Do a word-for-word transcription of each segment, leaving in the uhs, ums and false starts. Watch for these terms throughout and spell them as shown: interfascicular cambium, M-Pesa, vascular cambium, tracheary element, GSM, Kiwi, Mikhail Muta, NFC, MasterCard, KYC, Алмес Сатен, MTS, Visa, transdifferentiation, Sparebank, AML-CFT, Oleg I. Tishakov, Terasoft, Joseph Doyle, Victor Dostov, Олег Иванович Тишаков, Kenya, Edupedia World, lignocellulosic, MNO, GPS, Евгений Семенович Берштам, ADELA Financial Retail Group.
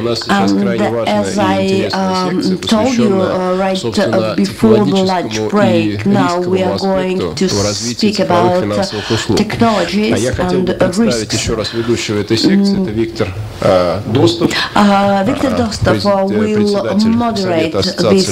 And as I um, told you uh, right uh, before the lunch break, now we are going to speak about technologies and risks. Mm. Victor Dostov uh, will moderate this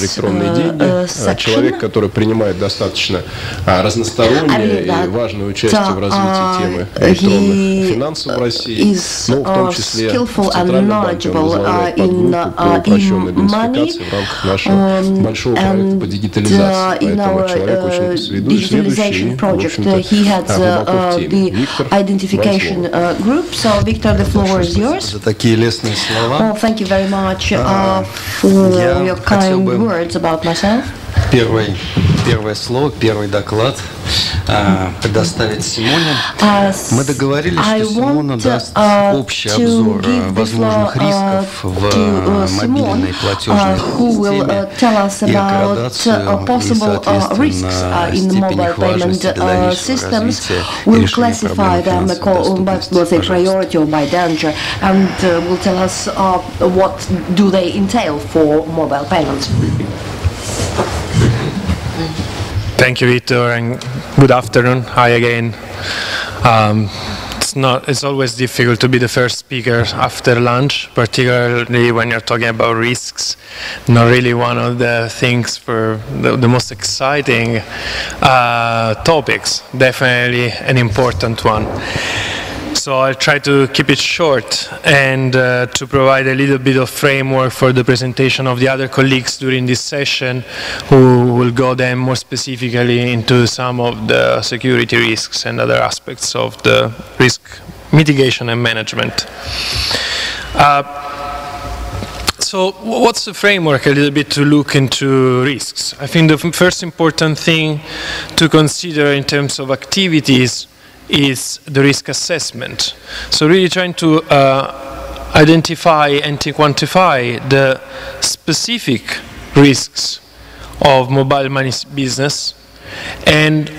uh, section. разностороннее и важное участие в развитии темы электронных финансов в России, но в том числе в Центральном банке он возглавляет подгруппу по упрощенной идентификации в рамках нашего большого проекта по дигитализации, поэтому человек очень сведущий, в общем-то, глубоко в теме. Виктор, вам слово. За такие лестные слова. Я хотел бы первый Первое слово, первый доклад uh, предоставить Симоне. Uh, Мы договорились, I что Симона даст uh, общий обзор возможных рисков в мобильной платежной системе и градацию, и, соответственно, степень их важности для дальнейшего развития и решения проблем финансовой доступности. Thank you, Victor, and good afternoon. Hi again. Um, it's not, it's always difficult to be the first speaker after lunch, particularly when you're talking about risks. Not really one of the things for the, the most exciting uh, topics, definitely an important one. So I'll try to keep it short and uh, to provide a little bit of framework for the presentation of the other colleagues during this session, who will go then more specifically into some of the security risks and other aspects of the risk mitigation and management. Uh, So what's the framework a little bit to look into risks? I think the first important thing to consider in terms of activities is the risk assessment. So really trying to uh, identify and to quantify the specific risks of mobile money business and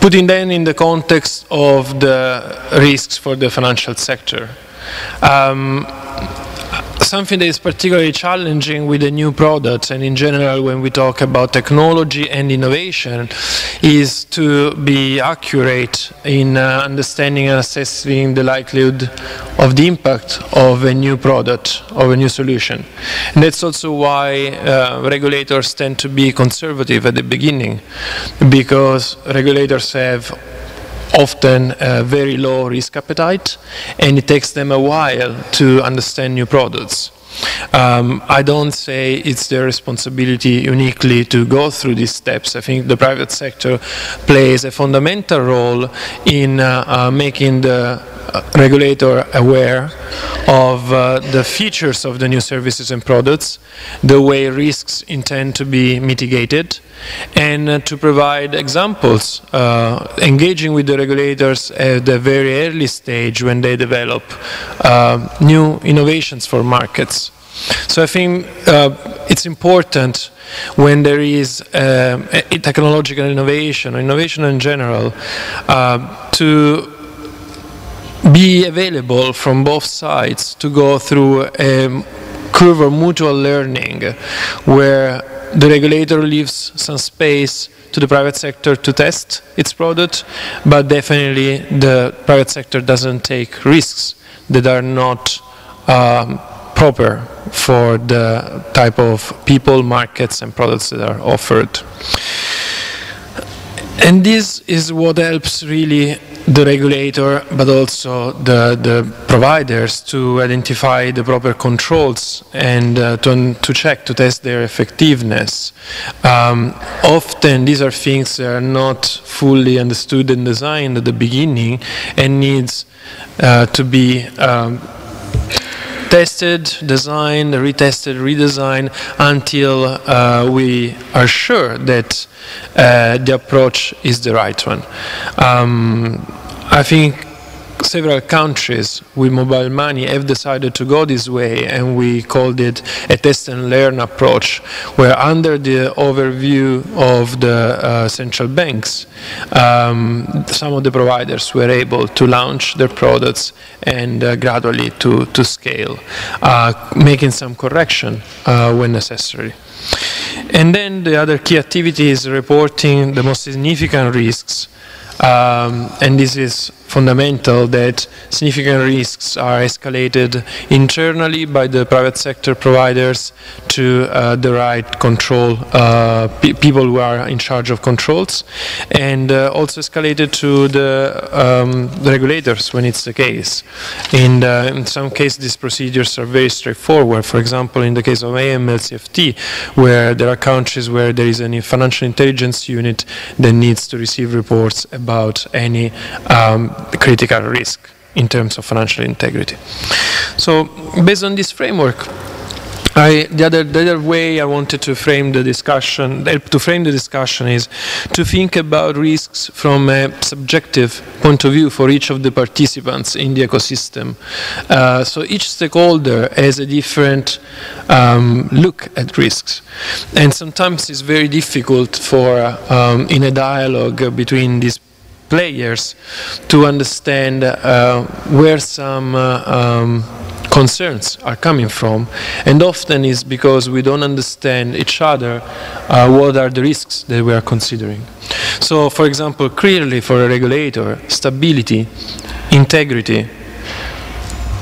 putting them in the context of the risks for the financial sector. Um, Something that is particularly challenging with the new products, and in general when we talk about technology and innovation, is to be accurate in uh, understanding and assessing the likelihood of the impact of a new product, of a new solution. And that's also why uh, regulators tend to be conservative at the beginning, because regulators have often a very low risk appetite, and it takes them a while to understand new products. Um, I don't say it's their responsibility uniquely to go through these steps. I think the private sector plays a fundamental role in uh, uh, making the regulator aware of uh, the features of the new services and products, the way risks intend to be mitigated, and uh, to provide examples, uh, engaging with the regulators at the very early stage when they develop uh, new innovations for markets. So I think uh, it's important when there is uh, a technological innovation, or innovation in general, uh, to be available from both sides to go through a curve of mutual learning where the regulator leaves some space to the private sector to test its product, but definitely the private sector doesn't take risks that are not um, proper for the type of people, markets, and products that are offered. And this is what helps really the regulator, but also the, the providers, to identify the proper controls and uh, to, to check, to test their effectiveness. Um, often these are things that are not fully understood and designed at the beginning and needs uh, to be um, tested, designed, retested, redesigned until uh, we are sure that uh, the approach is the right one. Um, I think several countries with mobile money have decided to go this way, and we called it a test and learn approach, where under the overview of the uh, central banks, um, some of the providers were able to launch their products and uh, gradually to, to scale, uh, making some correction uh, when necessary. And then the other key activity is reporting the most significant risks. Um, and this is fundamental, that significant risks are escalated internally by the private sector providers to uh, the right control, uh, pe people who are in charge of controls, and uh, also escalated to the, um, the regulators when it's the case. And uh, in some cases, these procedures are very straightforward. For example, in the case of A M L C F T, where there are countries where there is a financial intelligence unit that needs to receive reports about any um, critical risk in terms of financial integrity. So, based on this framework, I, the, other, the other way I wanted to frame the discussion, to frame the discussion is to think about risks from a subjective point of view for each of the participants in the ecosystem. Uh, so each stakeholder has a different um, look at risks, and sometimes it's very difficult for um, in a dialogue between these players to understand uh, where some uh, um, concerns are coming from, and often is because we don't understand each other uh, what are the risks that we are considering. So, for example, clearly for a regulator, stability, integrity,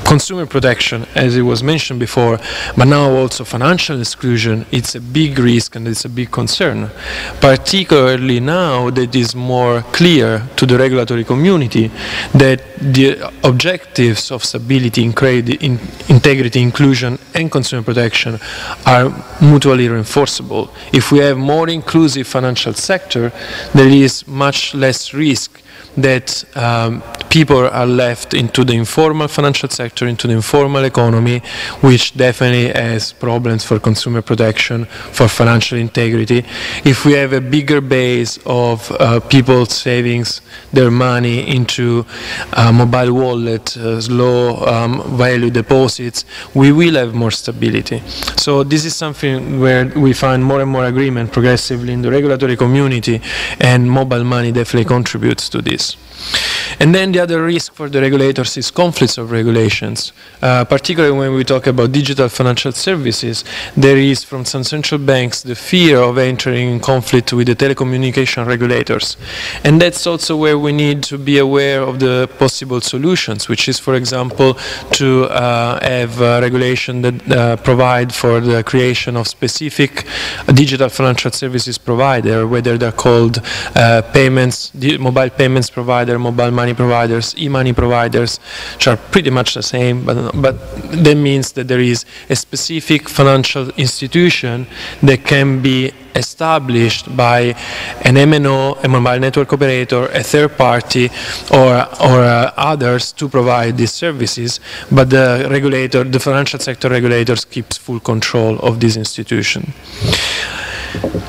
consumer protection, as it was mentioned before, but now also financial exclusion, it's a big risk and it's a big concern, particularly now that it is more clear to the regulatory community that the objectives of stability, in integrity, inclusion and consumer protection are mutually reinforceable. If we have more inclusive financial sector, there is much less risk that um, people are left into the informal financial sector, into the informal economy, which definitely has problems for consumer protection, for financial integrity. If we have a bigger base of uh, people saving their money into uh, mobile wallet, uh, low um, value deposits, we will have more stability. So this is something where we find more and more agreement progressively in the regulatory community, and mobile money definitely contributes to this. And then the other risk for the regulators is conflicts of regulations, uh, particularly when we talk about digital financial services. There is from some central banks the fear of entering in conflict with the telecommunication regulators, and that's also where we need to be aware of the possible solutions, which is, for example, to uh, have a regulation that uh, provide for the creation of specific digital financial services provider, whether they're called uh, payments, mobile payments provider, mobile money providers, e-money providers, which are pretty much the same, but, but that means that there is a specific financial institution that can be established by an M N O, a mobile network operator, a third party, or, or uh, others to provide these services, but the regulator, the financial sector regulators, keeps full control of this institution.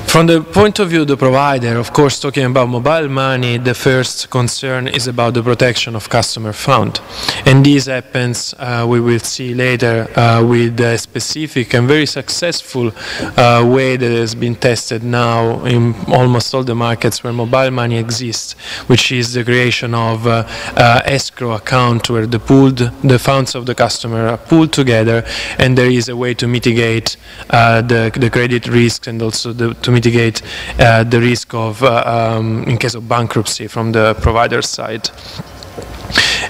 From the point of view of the provider, of course, talking about mobile money, the first concern is about the protection of customer funds. And this happens, uh, we will see later, uh, with a specific and very successful uh, way that has been tested now in almost all the markets where mobile money exists, which is the creation of uh, uh, escrow account, where the, pooled, the funds of the customer are pooled together, and there is a way to mitigate uh, the, the credit risks, and also the, to mitigate uh, the risk of, uh, um, in case of bankruptcy from the provider side.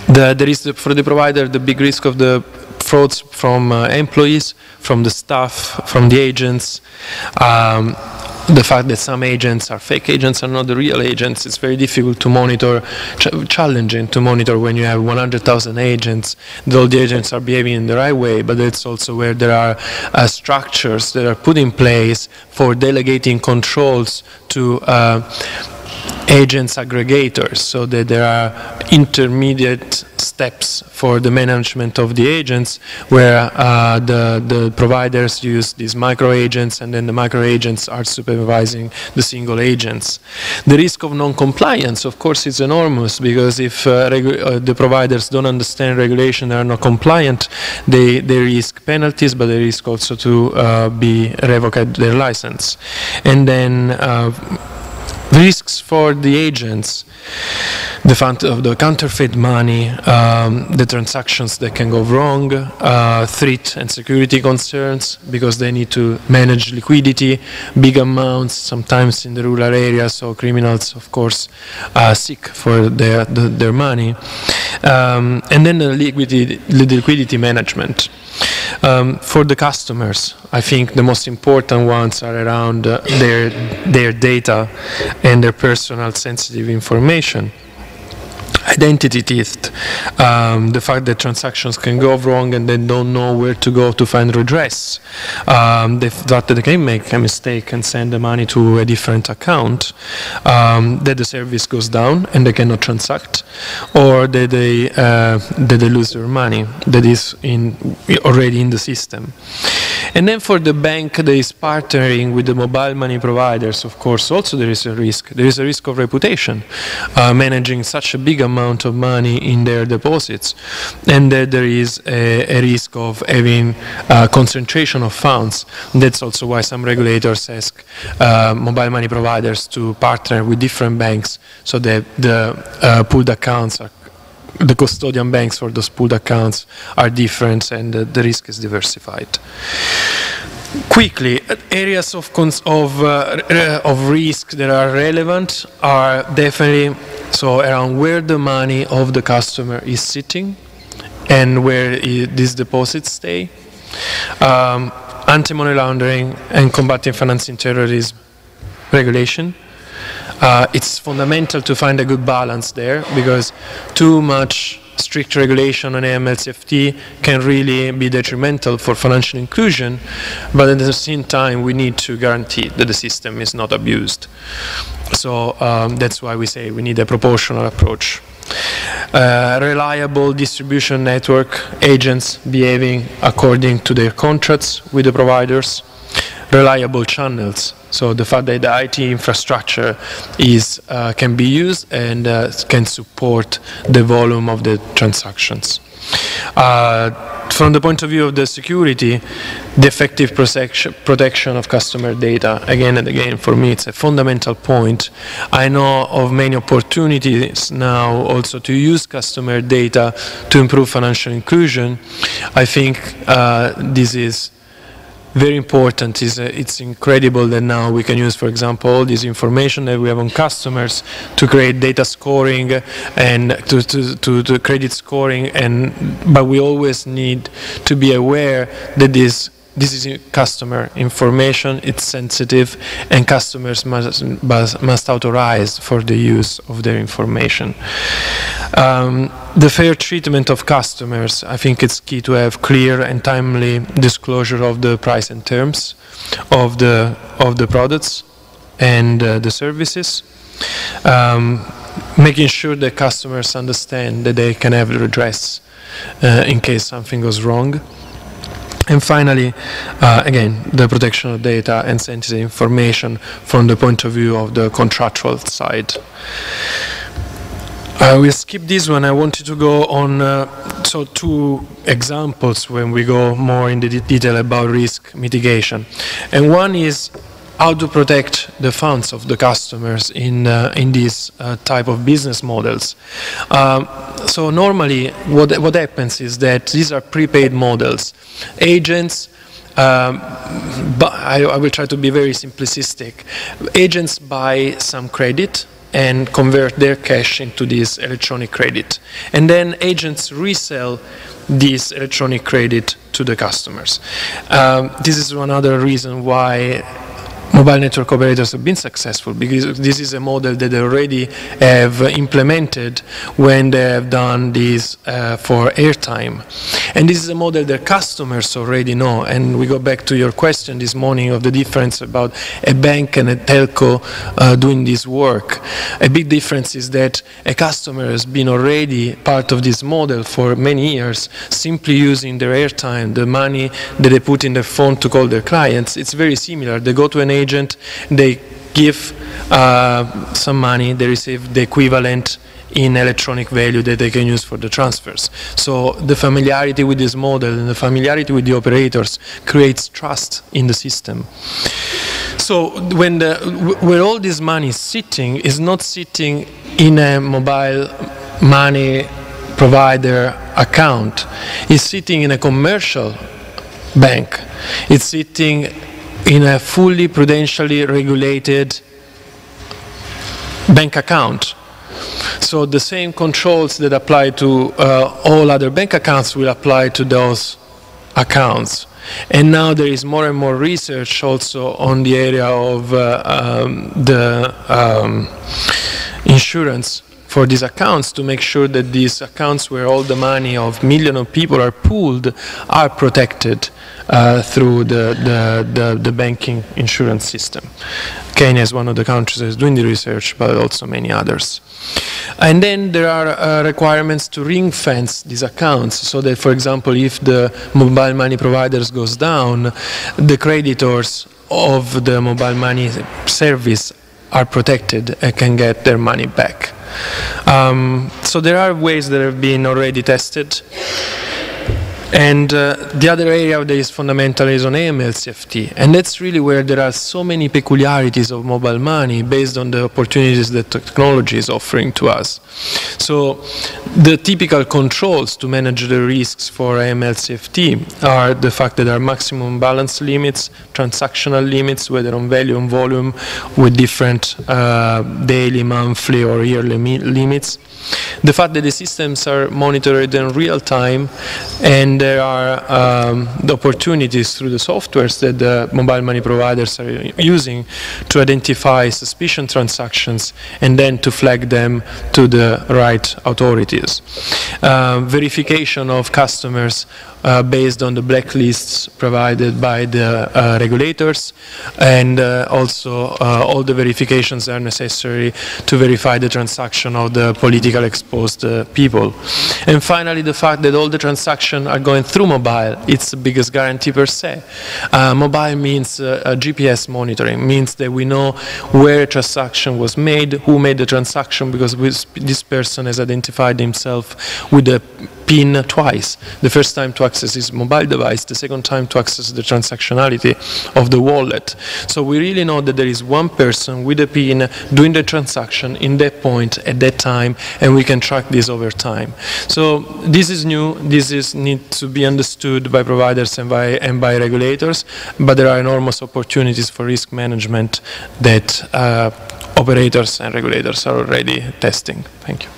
The, there is, the, for the provider, the big risk of the frauds from uh, employees, from the staff, from the agents. Um, The fact that some agents are fake agents and not the real agents, it's very difficult to monitor, ch challenging to monitor when you have one hundred thousand agents, though the agents are behaving in the right way, but it's also where there are uh, structures that are put in place for delegating controls to uh, agents aggregators, so that there are intermediate steps for the management of the agents, where uh, the, the providers use these micro agents, and then the micro agents are supervising the single agents. The risk of non-compliance, of course, is enormous, because if uh, uh, the providers don't understand regulation, they are not compliant, they, they risk penalties, but they risk also to uh, be revoked their license. And then uh, risks for the agents, the, fund of the counterfeit money, um, the transactions that can go wrong, uh, threat and security concerns, because they need to manage liquidity, big amounts, sometimes in the rural areas, so criminals, of course, are sick for their, the, their money. Um, and then the liquidity, the liquidity management. Um, for the customers, I think the most important ones are around uh, their, their data and their personal sensitive information. Identity theft, um, the fact that transactions can go wrong and they don't know where to go to find redress, um, the fact that they can make a mistake and send the money to a different account, um, that the service goes down and they cannot transact, or that they, uh, that they lose their money that is in, already in the system. And then for the bank that is partnering with the mobile money providers, of course, also there is a risk. There is a risk of reputation, uh, managing such a big amount of money in their deposits, and that there is a, a risk of having uh, concentration of funds. That's also why some regulators ask uh, mobile money providers to partner with different banks, so that the uh, pooled accounts are the custodian banks for those pooled accounts are different, and uh, the risk is diversified. Quickly, areas of, cons of, uh, of risk that are relevant are definitely so around where the money of the customer is sitting and where it, these deposits stay, um, anti-money laundering and combating financing terrorism regulation. Uh, it's fundamental to find a good balance there, because too much strict regulation on A M L C F T can really be detrimental for financial inclusion, but at the same time we need to guarantee that the system is not abused. So um, that's why we say we need a proportional approach. Uh, reliable distribution network, agents behaving according to their contracts with the providers, reliable channels. So the fact that the I T infrastructure is, uh, can be used and uh, can support the volume of the transactions. Uh, from the point of view of the security, the effective protection of customer data, again and again, for me it's a fundamental point. I know of many opportunities now also to use customer data to improve financial inclusion. I think uh, this is very important. Is it's incredible that now we can use, for example, all this information that we have on customers to create data scoring and to, to, to, to credit scoring, and but we always need to be aware that this this is customer information, it's sensitive, and customers must, must authorize for the use of their information. Um, the fair treatment of customers, I think it's key to have clear and timely disclosure of the price and terms of the, of the products and uh, the services. Um, making sure that customers understand that they can have redress uh, in case something goes wrong. And finally, uh, again, the protection of data and sensitive information from the point of view of the contractual side. I will skip this one. I wanted to go on uh, so two examples when we go more in the de detail about risk mitigation. And one is how to protect the funds of the customers in, uh, in these uh, type of business models. Um, so normally what, what happens is that these are prepaid models. Agents, um, but I, I will try to be very simplistic, agents buy some credit and convert their cash into this electronic credit. And then agents resell this electronic credit to the customers. Um, this is one other reason why mobile network operators have been successful because this is a model that they already have implemented when they have done this uh, for airtime. And this is a model that customers already know. And we go back to your question this morning of the difference about a bank and a telco uh, doing this work. A big difference is that a customer has been already part of this model for many years, simply using their airtime, the money that they put in their phone to call their clients. It's very similar. They go to an agent, they give uh, some money, they receive the equivalent in electronic value that they can use for the transfers. So the familiarity with this model and the familiarity with the operators creates trust in the system. So when the, where all this money is sitting is not sitting in a mobile money provider account. It's sitting in a commercial bank. It's sitting in a fully prudentially regulated bank account. So the same controls that apply to uh, all other bank accounts will apply to those accounts. And now there is more and more research also on the area of uh, um, the um, insurance for these accounts to make sure that these accounts where all the money of millions of people are pooled are protected uh, through the, the, the, the banking insurance system. Kenya is one of the countries that is doing the research, but also many others. And then there are uh, requirements to ring fence these accounts so that, for example, if the mobile money providers goes down, the creditors of the mobile money service are protected and can get their money back. Um, so there are ways that have been already tested. And uh, the other area that is fundamental is on A M L C F T. And that's really where there are so many peculiarities of mobile money based on the opportunities that technology is offering to us. So the typical controls to manage the risks for A M L C F T are the fact that there are maximum balance limits, transactional limits, whether on value and volume, with different uh, daily, monthly, or yearly limits. The fact that the systems are monitored in real time, and there are um, the opportunities through the softwares that the mobile money providers are using to identify suspicious transactions and then to flag them to the right authorities. Uh, verification of customers Uh, based on the blacklists provided by the uh, regulators, and uh, also uh, all the verifications that are necessary to verify the transaction of the politically exposed uh, people. And finally, the fact that all the transactions are going through mobile, it's the biggest guarantee per se. Uh, mobile means uh, uh, G P S monitoring, means that we know where a transaction was made, who made the transaction, because this person has identified himself with a PIN twice. The first time to access his mobile device, the second time to access the transactionality of the wallet. So we really know that there is one person with a PIN doing the transaction in that point at that time, and we can track this over time. So this is new, this is need to be understood by providers and by, and by regulators, but there are enormous opportunities for risk management that uh, operators and regulators are already testing. Thank you.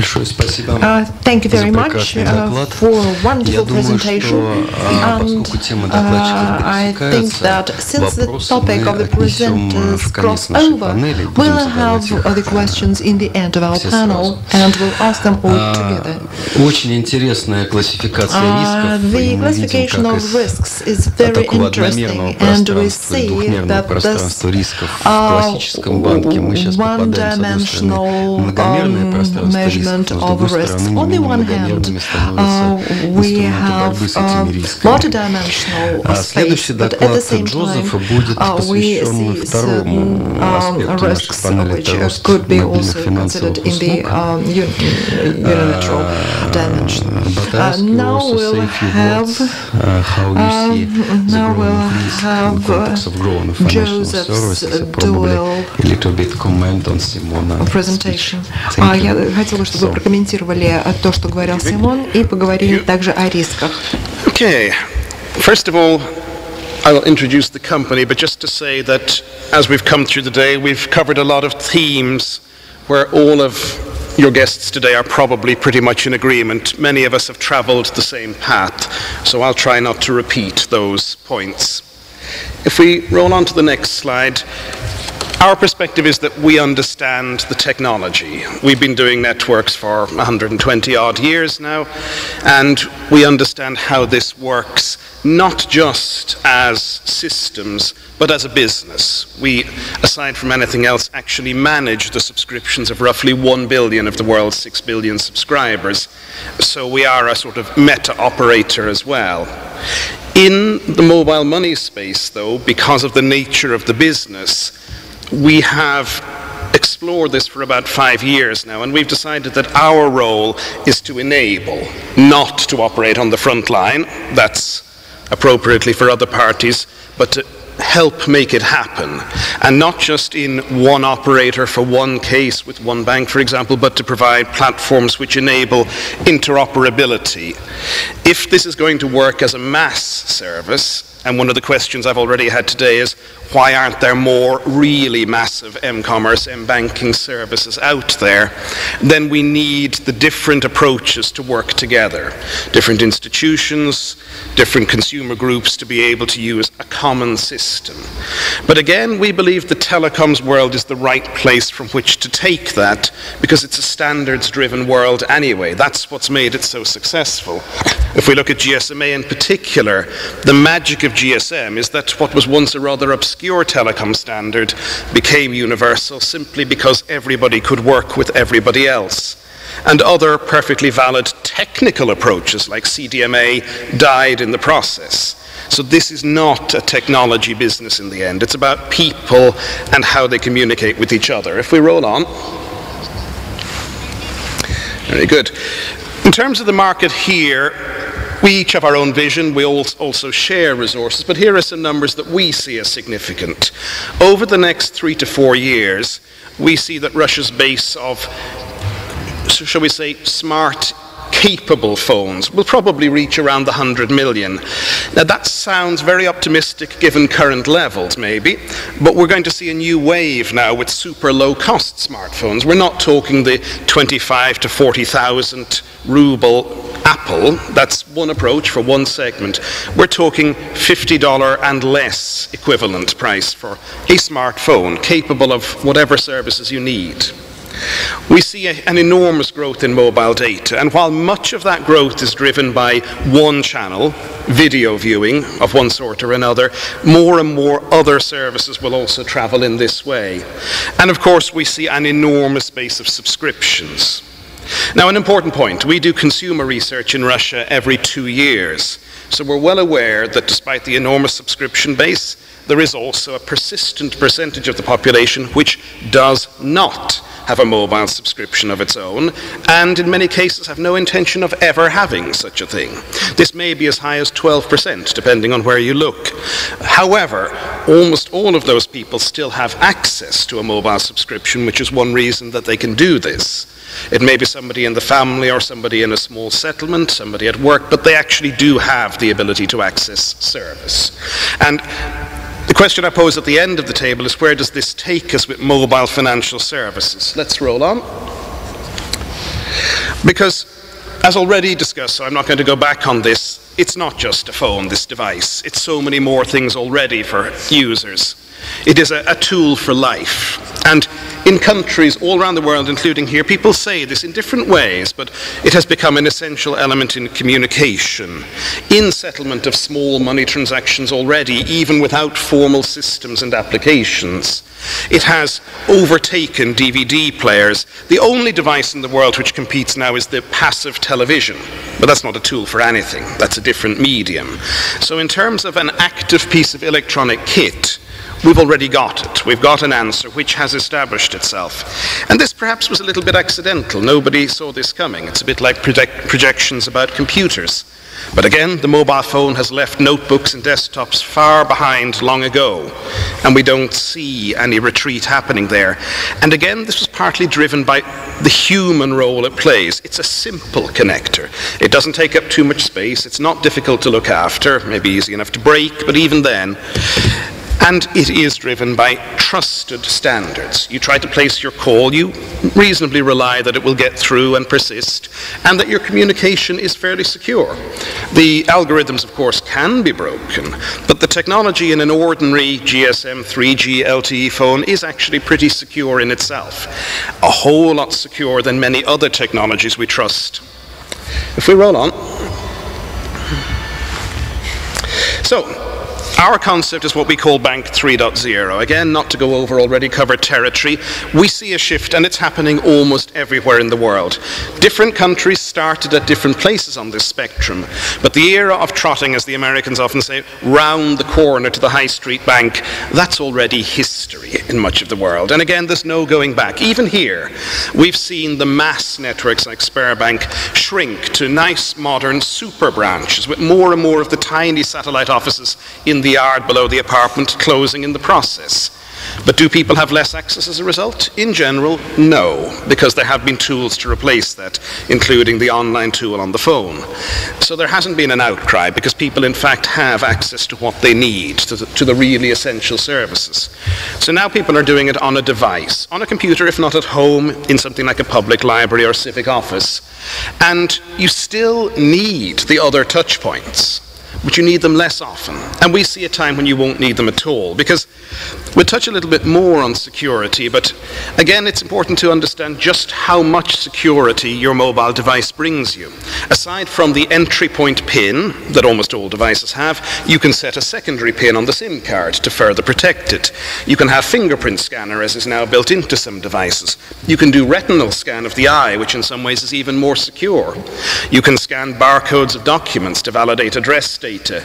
Uh, thank you very much uh, for a wonderful presentation. And uh, I think that since the topic of the presenters crossed over, we'll have the questions in the end of our panel and we'll ask them all together. Uh, the classification of risks is very interesting, and we see that this uh, one-dimensional um, measurement of risks. On the one hand, uh, we have uh, multidimensional space, but at the same time, uh, we see certain uh, risks which uh, could be also considered in the um, unilateral dimension. Uh, now we'll have, uh, now we'll have uh, Joseph's dual presentation. Uh, Вы прокомментировали то, что говорил Симон, и поговорили также о рисках. Okay. First of all, I will introduce the company, but just to say that as we've come through the day, we've covered a lot of themes where all of your guests today are probably pretty much in agreement. Many of us have travelled the same path, so I'll try not to repeat those points. If we roll on to the next slide, our perspective is that we understand the technology. We've been doing networks for one hundred twenty odd years now, and we understand how this works, not just as systems, but as a business. We, aside from anything else, actually manage the subscriptions of roughly one billion of the world's six billion subscribers. So we are a sort of meta-operator as well. In the mobile money space, though, because of the nature of the business, we have explored this for about five years now, and we've decided that our role is to enable, not to operate on the front line, that's appropriately for other parties, but to help make it happen, and not just in one operator for one case with one bank, for example, but to provide platforms which enable interoperability. If this is going to work as a mass service, and one of the questions I've already had today is, why aren't there more really massive m-commerce, m-banking services out there? Then we need the different approaches to work together. Different institutions, different consumer groups to be able to use a common system. But again, we believe the telecoms world is the right place from which to take that, because it's a standards-driven world anyway. That's what's made it so successful. If we look at G S M A in particular, the magic of G S M is that what was once a rather obscure telecom standard became universal simply because everybody could work with everybody else. And other perfectly valid technical approaches like C D M A died in the process. So this is not a technology business in the end. It's about people and how they communicate with each other. If we roll on. Very good. In terms of the market here, we each have our own vision. We all also share resources, but here are some numbers that we see as significant. Over the next three to four years, we see that Russia's base of, shall we say, smart, capable phones will probably reach around the one hundred million. Now that sounds very optimistic given current levels maybe, but we're going to see a new wave now with super low cost smartphones. We're not talking the twenty-five to forty thousand ruble Apple, that's one approach for one segment. We're talking fifty dollars and less equivalent price for a smartphone capable of whatever services you need. We see a, an enormous growth in mobile data, and while much of that growth is driven by one channel, video viewing of one sort or another, more and more other services will also travel in this way. And of course we see an enormous base of subscriptions. Now an important point, we do consumer research in Russia every two years, so we're well aware that despite the enormous subscription base, there is also a persistent percentage of the population which does not have a mobile subscription of its own, and in many cases have no intention of ever having such a thing. This may be as high as twelve percent, depending on where you look. However, almost all of those people still have access to a mobile subscription, which is one reason that they can do this. It may be somebody in the family or somebody in a small settlement, somebody at work, but they actually do have the ability to access service. And the question I pose at the end of the table is, where does this take us with mobile financial services? Let's roll on. Because, as already discussed, so I'm not going to go back on this, it's not just a phone, this device. It's so many more things already for users. It is a, a tool for life. And in countries all around the world, including here, people say this in different ways, but it has become an essential element in communication, in settlement of small money transactions already, even without formal systems and applications. It has overtaken D V D players. The only device in the world which competes now is the passive television, but that's not a tool for anything. That's a different medium. So in terms of an active piece of electronic kit, we've already got it. We've got an answer which has established itself. And this perhaps was a little bit accidental. Nobody saw this coming. It's a bit like project projections about computers. But again, the mobile phone has left notebooks and desktops far behind long ago, and we don't see any retreat happening there. And again, this was partly driven by the human role it plays. It's a simple connector. It doesn't take up too much space. It's not difficult to look after, maybe easy enough to break, but even then, and it is driven by trusted standards. You try to place your call, you reasonably rely that it will get through and persist, and that your communication is fairly secure. The algorithms, of course, can be broken, but the technology in an ordinary G S M three G L T E phone is actually pretty secure in itself, a whole lot secure than many other technologies we trust. If we roll on. So, our concept is what we call Bank three point oh. Again, not to go over already covered territory. We see a shift, and it's happening almost everywhere in the world. Different countries started at different places on this spectrum, but the era of trotting, as the Americans often say, round the corner to the high street bank, that's already history in much of the world. And again, there's no going back. Even here, we've seen the mass networks like Sparebank shrink to nice, modern super branches with more and more of the tiny satellite offices in the yard below the apartment closing in the process. But do people have less access as a result? In general, no, because there have been tools to replace that, including the online tool on the phone. So there hasn't been an outcry, because people in fact have access to what they need, to the, to the really essential services. So now people are doing it on a device, on a computer, if not at home, in something like a public library or civic office. And you still need the other touch points, but you need them less often. And we see a time when you won't need them at all, because we'll touch a little bit more on security, but again, it's important to understand just how much security your mobile device brings you. Aside from the entry point pin that almost all devices have, you can set a secondary pin on the SIM card to further protect it. You can have fingerprint scanner, as is now built into some devices. You can do retinal scan of the eye, which in some ways is even more secure. You can scan barcodes of documents to validate address data.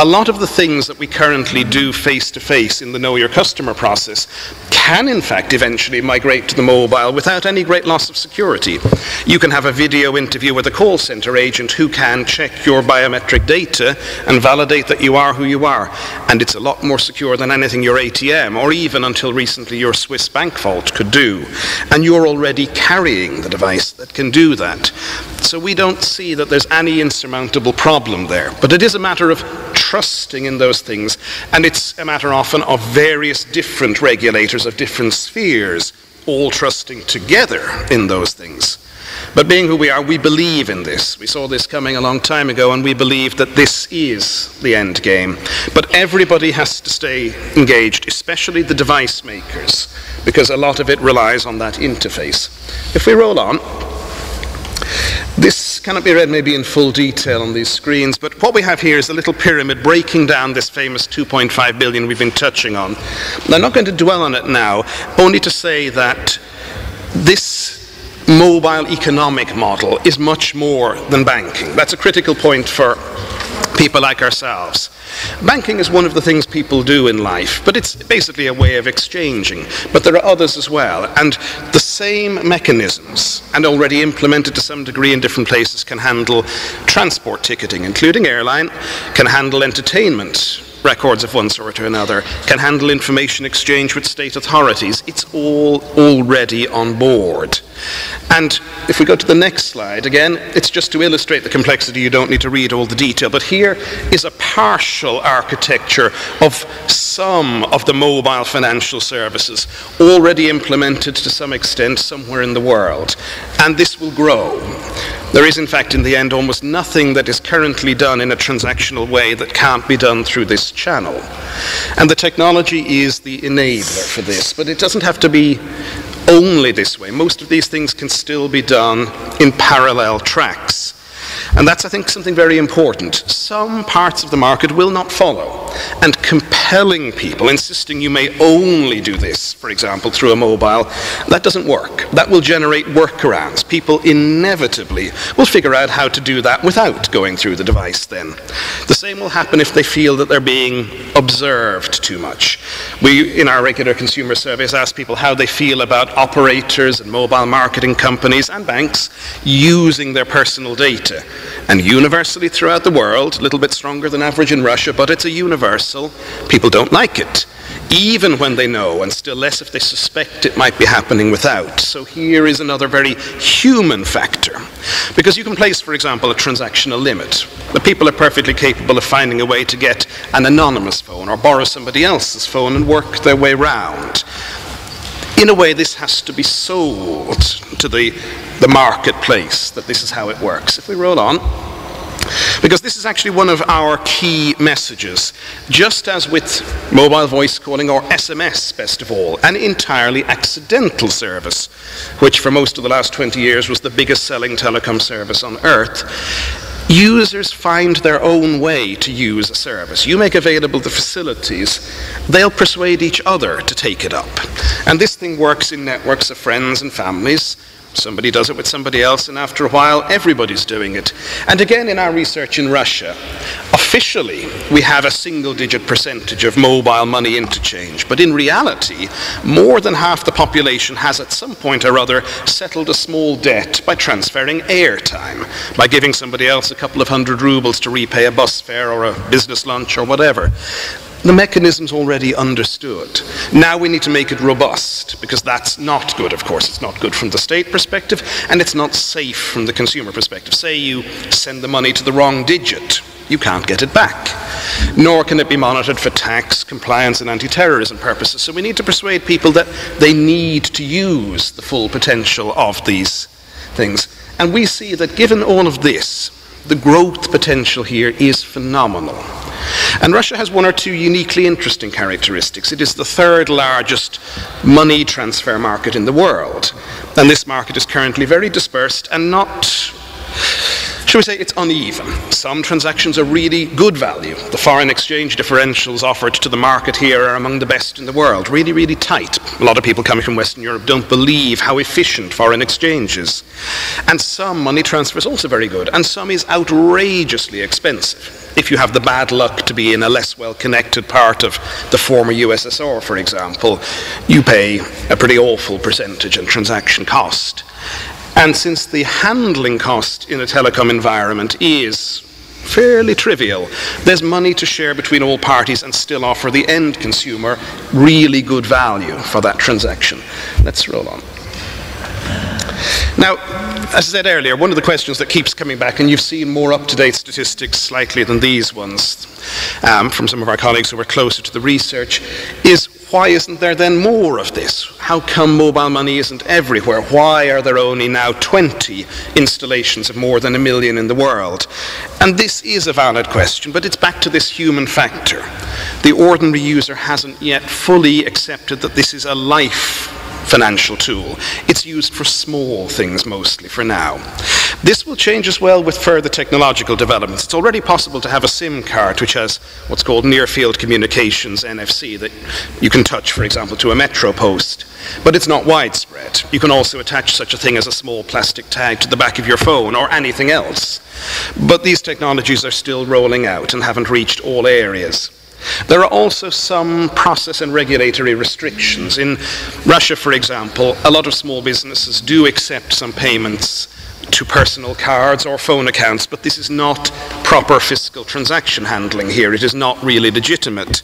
A lot of the things that we currently do face-to-face in the Know Your Customer process can in fact eventually migrate to the mobile without any great loss of security. You can have a video interview with a call center agent who can check your biometric data and validate that you are who you are. And it's a lot more secure than anything your A T M or even until recently your Swiss bank vault could do. And you're already carrying the device that can do that. So we don't see that there's any insurmountable problem there. But it is a matter of trusting in those things, and it's a matter often of various different regulators of different spheres all trusting together in those things. But being who we are, we believe in this. We saw this coming a long time ago, and we believe that this is the end game. But everybody has to stay engaged, especially the device makers, because a lot of it relies on that interface. If we roll on. This cannot be read maybe in full detail on these screens, but what we have here is a little pyramid breaking down this famous two point five billion we've been touching on. I'm not going to dwell on it now, only to say that this mobile economic model is much more than banking. That's a critical point for people like ourselves. Banking is one of the things people do in life, but it's basically a way of exchanging. But there are others as well, and the same mechanisms, and already implemented to some degree in different places, can handle transport ticketing, including airline, can handle entertainment records of one sort or another, can handle information exchange with state authorities. It's all already on board. And if we go to the next slide, again, it's just to illustrate the complexity. You don't need to read all the detail, but here is a partial architecture of some of the mobile financial services already implemented to some extent somewhere in the world. And this will grow. There is, in fact, in the end, almost nothing that is currently done in a transactional way that can't be done through this channel. And the technology is the enabler for this, but it doesn't have to be only this way. Most of these things can still be done in parallel tracks. And that's, I think, something very important. Some parts of the market will not follow. And compelling people, insisting you may only do this, for example, through a mobile, that doesn't work. That will generate workarounds. People inevitably will figure out how to do that without going through the device then. The same will happen if they feel that they're being observed too much. We, in our regular consumer surveys, ask people how they feel about operators and mobile marketing companies and banks using their personal data. and universally throughout the world, a little bit stronger than average in Russia, but it's a universal. People don't like it, even when they know, and still less if they suspect it might be happening without. So here is another very human factor. Because you can place, for example, a transactional limit. The people are perfectly capable of finding a way to get an anonymous phone or borrow somebody else's phone and work their way round. In a way, this has to be sold to the, the marketplace, that this is how it works. If we roll on, because this is actually one of our key messages, just as with mobile voice calling or S M S, best of all, an entirely accidental service, which for most of the last twenty years was the biggest selling telecom service on earth. Users find their own way to use a service. You make available the facilities, they'll persuade each other to take it up. And this thing works in networks of friends and families. Somebody does it with somebody else, and after a while, everybody's doing it. And again, in our research in Russia, officially, we have a single-digit percentage of mobile money interchange. But in reality, more than half the population has at some point or other settled a small debt by transferring airtime, by giving somebody else a couple of hundred rubles to repay a bus fare or a business lunch or whatever. The mechanism's already understood. Now we need to make it robust, because that's not good, of course. It's not good from the state perspective, and it's not safe from the consumer perspective. Say you send the money to the wrong digit, you can't get it back. Nor can it be monitored for tax, compliance, and anti-terrorism purposes. So we need to persuade people that they need to use the full potential of these things. And we see that given all of this, the growth potential here is phenomenal. And Russia has one or two uniquely interesting characteristics. It is the third largest money transfer market in the world. And this market is currently very dispersed and not, shall we say, it's uneven. Some transactions are really good value. The foreign exchange differentials offered to the market here are among the best in the world, really, really tight. A lot of people coming from Western Europe don't believe how efficient foreign exchange is. And some money transfer is also very good, and some is outrageously expensive. If you have the bad luck to be in a less well-connected part of the former U S S R, for example, you pay a pretty awful percentage in transaction cost. And since the handling cost in a telecom environment is fairly trivial, there's money to share between all parties and still offer the end consumer really good value for that transaction. Let's roll on. Now, as I said earlier, one of the questions that keeps coming back, and you've seen more up-to-date statistics slightly than these ones um, from some of our colleagues who are closer to the research, is why isn't there then more of this? How come mobile money isn't everywhere? Why are there only now twenty installations of more than a million in the world? And this is a valid question, but it's back to this human factor. The ordinary user hasn't yet fully accepted that this is a life financial tool. It's used for small things mostly for now. This will change as well with further technological developments. It's already possible to have a SIM card which has what's called near-field communications, N F C, that you can touch, for example, to a metro post, but it's not widespread. You can also attach such a thing as a small plastic tag to the back of your phone or anything else. But these technologies are still rolling out and haven't reached all areas. There are also some process and regulatory restrictions. In Russia, for example, a lot of small businesses do accept some payments to personal cards or phone accounts, but this is not proper fiscal transaction handling here. It is not really legitimate.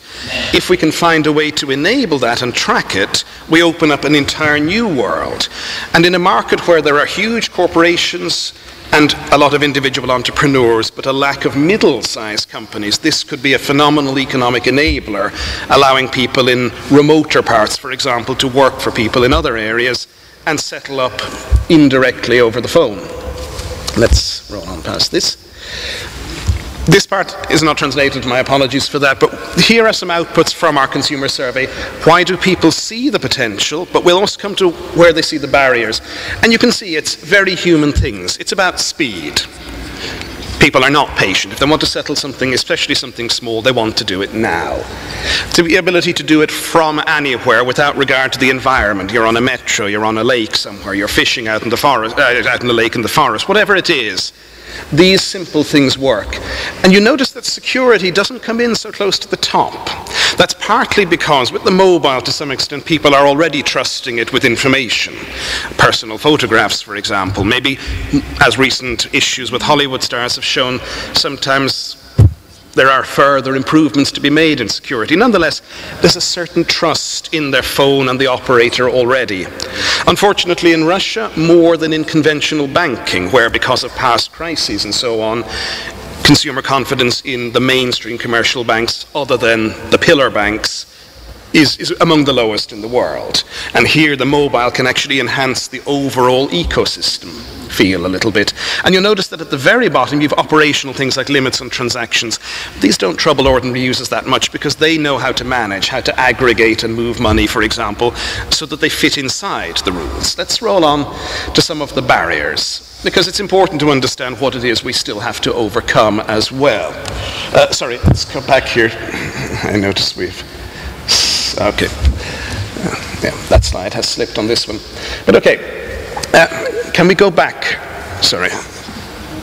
If we can find a way to enable that and track it, we open up an entire new world. And in a market where there are huge corporations and a lot of individual entrepreneurs, but a lack of middle-sized companies, this could be a phenomenal economic enabler, allowing people in remoter parts, for example, to work for people in other areas and settle up indirectly over the phone. Let's roll on past this. This part is not translated, my apologies for that, but here are some outputs from our consumer survey. Why do people see the potential, but we'll also come to where they see the barriers. And you can see it's very human things. It's about speed. People are not patient. If they want to settle something, especially something small, they want to do it now. It's the ability to do it from anywhere without regard to the environment. You're on a metro, you're on a lake somewhere, you're fishing out in the forest, uh, out in the lake in the forest, whatever it is. These simple things work. And you notice that security doesn't come in so close to the top. That's partly because with the mobile, to some extent, people are already trusting it with information. Personal photographs, for example. Maybe, as recent issues with Hollywood stars have shown, sometimes there are further improvements to be made in security. Nonetheless, there's a certain trust in their phone and the operator already. Unfortunately, in Russia, more than in conventional banking, where because of past crises and so on, consumer confidence in the mainstream commercial banks, other than the pillar banks, is, is among the lowest in the world. And here, the mobile can actually enhance the overall ecosystem feel a little bit. And you'll notice that at the very bottom you've operational things like limits on transactions. These don't trouble ordinary users that much because they know how to manage, how to aggregate and move money, for example, so that they fit inside the rules. Let's roll on to some of the barriers, because it's important to understand what it is we still have to overcome as well. Uh, sorry, let's come back here. I notice we've... Okay. Yeah, that slide has slipped on this one. But okay. Uh, Can we go back? Sorry.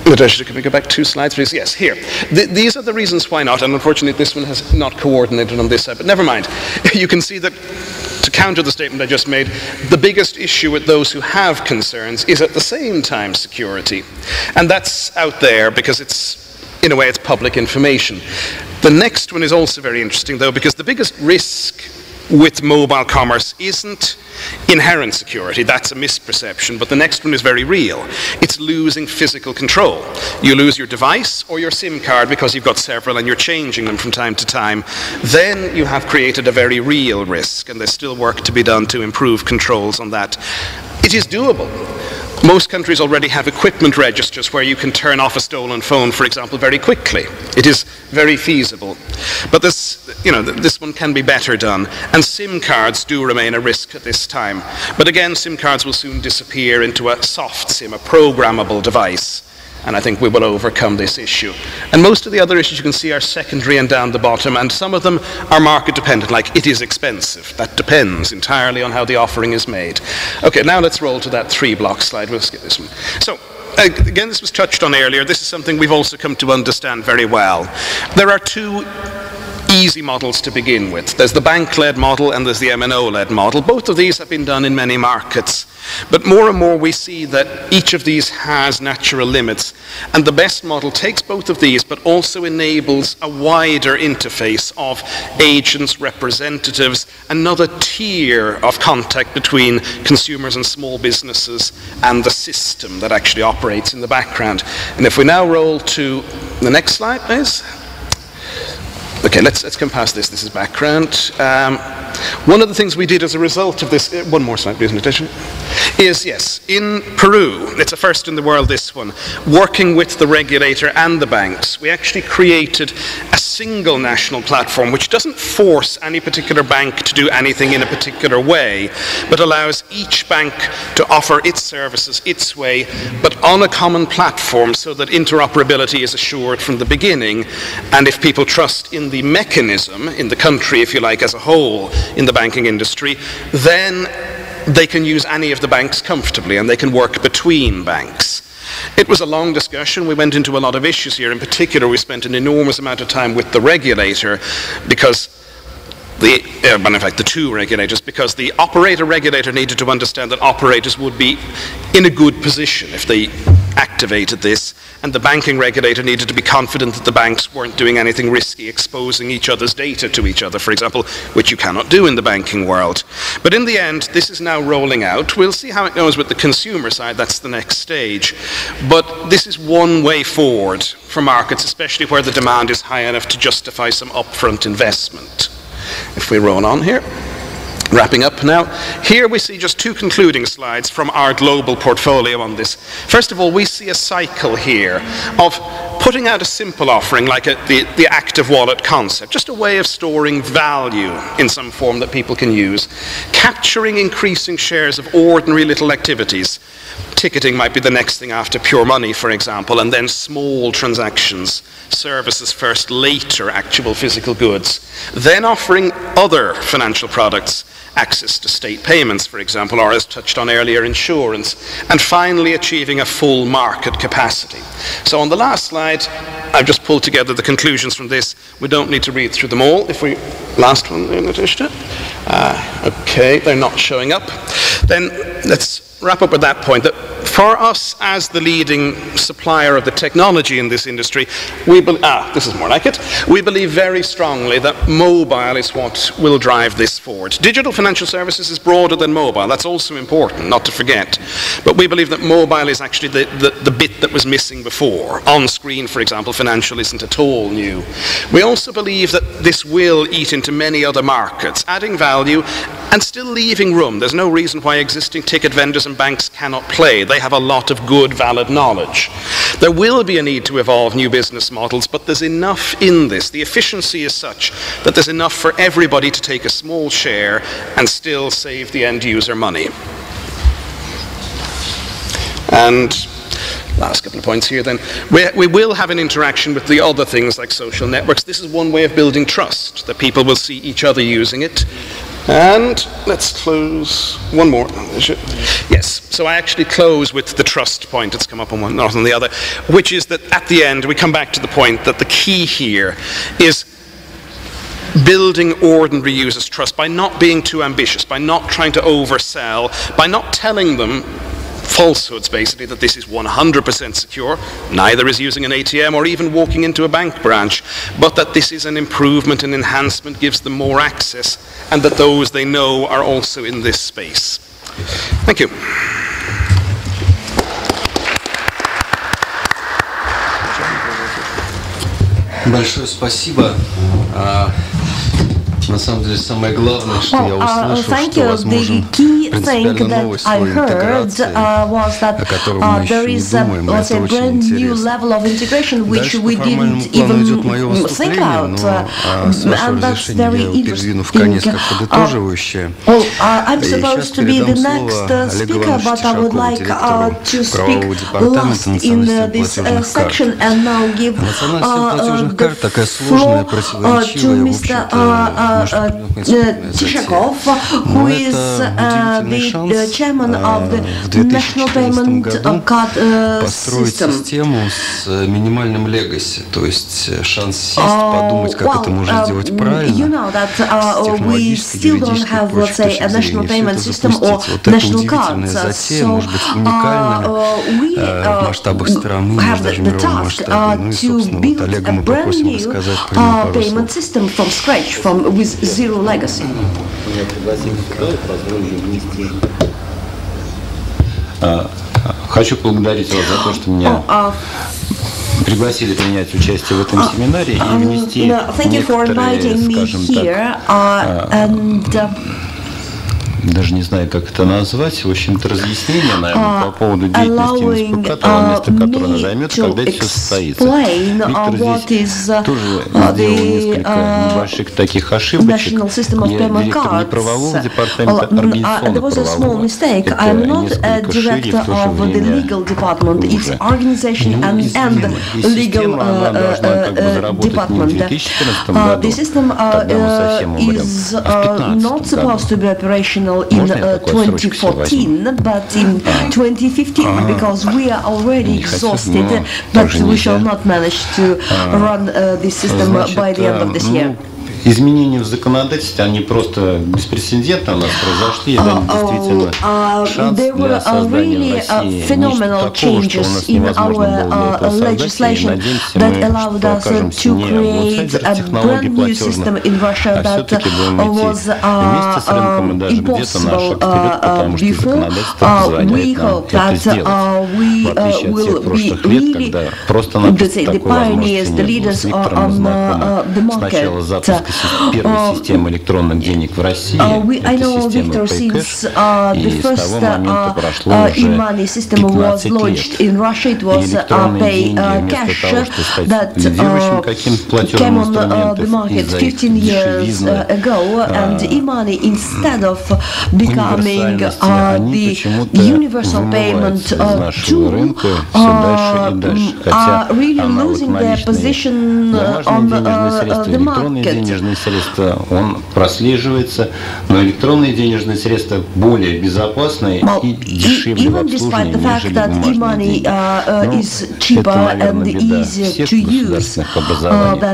Natasha, can we go back two slides, please? Yes, here. Th these are the reasons why not, and unfortunately this one has not coordinated on this side, but never mind. You can see that, to counter the statement I just made, the biggest issue with those who have concerns is at the same time security. And that's out there because it's, in a way, it's public information. The next one is also very interesting, though, because the biggest risk with mobile commerce isn't inherent security. That's a misperception, but the next one is very real. It's losing physical control. You lose your device or your SIM card because you've got several and you're changing them from time to time. Then you have created a very real risk, and there's still work to be done to improve controls on that. It is doable. Most countries already have equipment registers where you can turn off a stolen phone, for example, very quickly. It is very feasible. But this, you know, this one can be better done. And SIM cards do remain a risk at this time. But again, SIM cards will soon disappear into a soft SIM, a programmable device. And I think we will overcome this issue. And most of the other issues you can see are secondary and down the bottom. And some of them are market dependent, like it is expensive. That depends entirely on how the offering is made. Okay, now let's roll to that three block slide. We'll skip this one. So, again, this was touched on earlier. This is something we've also come to understand very well. There are two easy models to begin with. There's the bank-led model and there's the M N O-led model. Both of these have been done in many markets. But more and more we see that each of these has natural limits. And the best model takes both of these, but also enables a wider interface of agents, representatives, another tier of contact between consumers and small businesses and the system that actually operates in the background. And if we now roll to the next slide, please. Okay, let's, let's come past this. This is background. Um, one of the things we did as a result of this, uh, one more slide, please, Natasha, is, yes, in Peru, it's a first in the world, this one, working with the regulator and the banks, we actually created a single national platform which doesn't force any particular bank to do anything in a particular way, but allows each bank to offer its services its way, but on a common platform so that interoperability is assured from the beginning, and if people trust in the mechanism in the country, if you like, as a whole in the banking industry, then they can use any of the banks comfortably and they can work between banks. It was a long discussion. We went into a lot of issues here. In particular, we spent an enormous amount of time with the regulator because the, uh, well, in fact, the two regulators, because the operator regulator needed to understand that operators would be in a good position if they activated this, and the banking regulator needed to be confident that the banks weren't doing anything risky, exposing each other's data to each other, for example, which you cannot do in the banking world. But in the end, this is now rolling out. We'll see how it goes with the consumer side. That's the next stage. But this is one way forward for markets, especially where the demand is high enough to justify some upfront investment. If we roll on here, wrapping up now, here we see just two concluding slides from our global portfolio on this. First of all, we see a cycle here of putting out a simple offering like a, the, the active wallet concept, just a way of storing value in some form that people can use, capturing increasing shares of ordinary little activities, ticketing might be the next thing after pure money, for example, and then small transactions, services first, later actual physical goods, then offering other financial products, access to state payments, for example, or as touched on earlier, insurance, and finally achieving a full market capacity. So on the last slide, I've just pulled together the conclusions from this. We don't need to read through them all. If we, last one, uh, okay, they're not showing up. Then let's wrap up at that point, that for us as the leading supplier of the technology in this industry, we be ah, this is more like it, we believe very strongly that mobile is what will drive this forward. Digital financial services is broader than mobile. That's also important, not to forget. But we believe that mobile is actually the, the, the bit that was missing before. On screen, for example, financial isn't at all new. We also believe that this will eat into many other markets, adding value and still leaving room. There's no reason why existing ticket vendors and banks cannot play. They have a lot of good, valid knowledge. There will be a need to evolve new business models, but there's enough in this. The efficiency is such that there's enough for everybody to take a small share and still save the end user money. And last couple of points here then. We, we will have an interaction with the other things like social networks. This is one way of building trust, that people will see each other using it. And let's close one more. Yes, so I actually close with the trust point. It's come up on one, not on the other, which is that at the end, we come back to the point that the key here is building ordinary users' trust by not being too ambitious, by not trying to oversell, by not telling them falsehoods, basically, that this is one hundred percent secure, neither is using an A T M or even walking into a bank branch, but that this is an improvement and enhancement, gives them more access, and that those they know are also in this space. Thank you. Большое спасибо. На самом деле, самое главное, что я услышал, что возможен принципиально новый слой интеграции, о котором мы еще не думаем, и это очень интересно. Дальше по формальному плану идет мое выступление, но с вашего разрешения я его передвину в конец как подытоживающее. И сейчас передам слово Олегу Ивановичу Тишакову, директору правового департамента национальных платежных карт. Национальность платежных карт такая сложная, противоречивая, в общем-то, Uh, Tishakov, who is uh, the uh, chairman of the National Payment Card uh, System. Uh, well, uh, you know that uh, we still don't have, let's say, a national payment system or national cards. So uh, we uh, have the, the task uh, to build a brand new uh, payment system from scratch, from with zero legacy. Хочу поблагодарить вас за то, что меня пригласили принять участие в этом семинаре и внести некоторые, скажем так, даже не знаю, как это назвать, в общем-то, разъяснение, наверное, по поводу деятельности инспектора, того места, которое она займет, когда это все состоится. Виктор здесь тоже сделал несколько небольших таких ошибочек. Я директор не правового департамента, организационно-правового. Это несколько шире, в то же время уже. Ну, извинимо. И система, она должна как бы заработать не в две тысячи четырнадцатом году, тогда мы совсем умрем, а в две тысячи пятнадцатом году. In uh, twenty fourteen, but in twenty fifteen, because we are already exhausted, but we shall not manage to run uh, this system by the end of this year. Изменения в законодательстве, они просто беспрецедентно у нас произошли, и дали действительно шанс для создания в России нечто такого, что у нас невозможно было для этого создать, и надеемся, мы покажемся не в аутсайдерах технологий платежных, а все-таки будем идти вместе с рынком и даже где-то на шаг вперед, потому что законодательство позволяет нам это сделать, в отличие от всех прошлых лет, когда просто-напросто такой возможности не было. С Виктором мы сначала запуск это первая система электронных денег в России. I know, Victor, since uh, the first uh, e-money system was launched in Russia, it was uh, pay uh, cash that uh, came on uh, the market fifteen years uh, ago, and e-money, instead of becoming uh, the universal payment uh, tool, uh, are really losing their position uh, on uh, the market. Электронные денежные средства более безопасные и дешевле в обслуживании, нежели бумажные деньги. Это, наверное, беда всех государственных образований.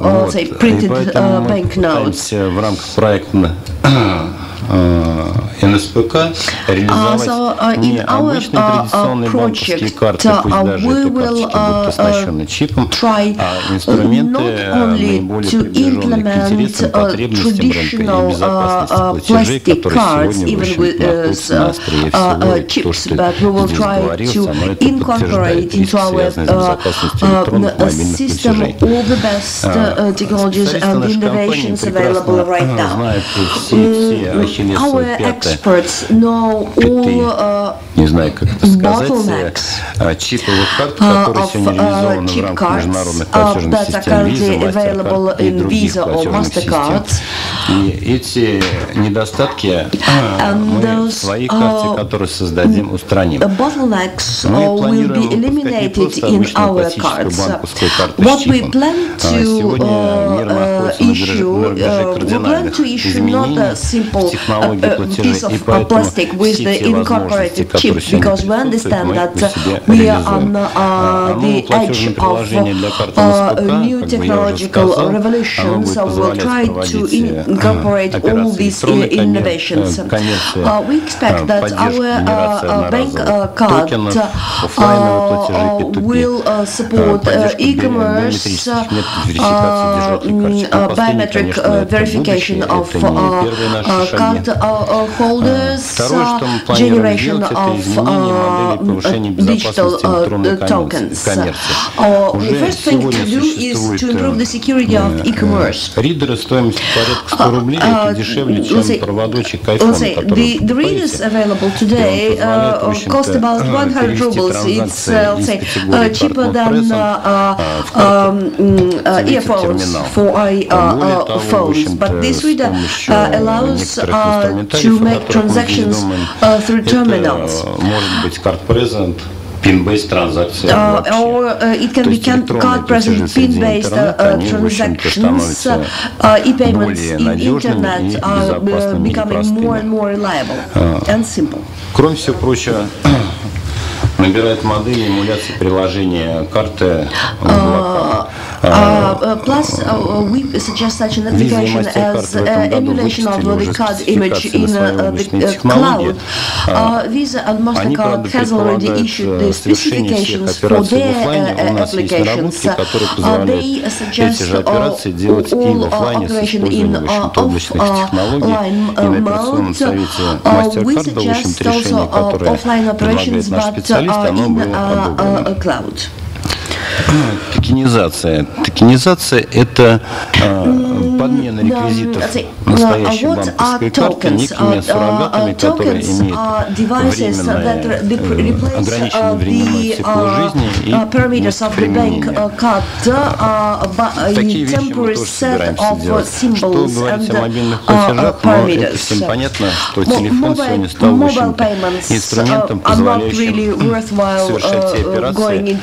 Вот. И поэтому мы пытаемся в рамках проекта эн эс пэ ка реализовать не обычные традиционные банковские карты, пусть даже эти карточки будут оснащены чипом, а инструменты наиболее приближенные к интересам, потребностям рынка и безопасности платежей, которые сегодня в общем находятся на острие всего. То, что здесь говорил, само это подтверждает риски, связанные с безопасностью электронных мобильных платежей. Специалисты нашей компании прекрасно знают все все Our experts know all uh, bottlenecks uh, of chip cards uh, that are currently available in Visa or MasterCard. And those uh, bottlenecks uh, will be eliminated in our cards. What we plan to uh, issue, uh, we plan to issue not a simple Uh, uh, piece of uh, plastic with the incorporated chip, because we understand that uh, we are on uh, the edge of uh, new technological revolution, so we'll try to incorporate all these uh, innovations. Uh, we expect that our uh, bank uh, card uh, will uh, support uh, e-commerce, uh, uh, biometric uh, verification of uh, uh, card holders, uh, generation of uh, digital uh, tokens. Uh, the first thing to do is to improve the security of e-commerce. Uh, uh, let's say, let's say, the, the readers available today uh, cost about one hundred rubles. It's uh, let's say, uh, cheaper than uh, um, uh, earphones for I, uh, uh, phones, but this reader uh, allows uh, Uh, to make transactions uh, through terminals. Pin-based transactions. Uh, or uh, it can become card-present pin-based uh, transactions. Uh, E-payments in internet are uh, becoming more and more reliable and simple. Кроме всего прочего, набирает модели эмуляции приложения карты облака. Uh, uh, plus, uh, we suggest such an application as uh, emulation of the card image in uh, the uh, cloud. Uh, Visa and MasterCard has already issued the specifications for their uh, applications. Uh, they suggest uh, all operation in uh, offline uh, mode. Uh, we suggest also uh, offline operations, but uh, in uh, a cloud. Токенизация. Токенизация – это uh, подмена реквизитов настоящей банковской карты некими суррогатами, которые имеют ограниченное временное циклы жизни и место применения. Такие вещи мы тоже собираемся делать. Что говорить о мобильных платежах, но это всем понятно, что телефон сегодня стал инструментом, позволяющим совершать те операции,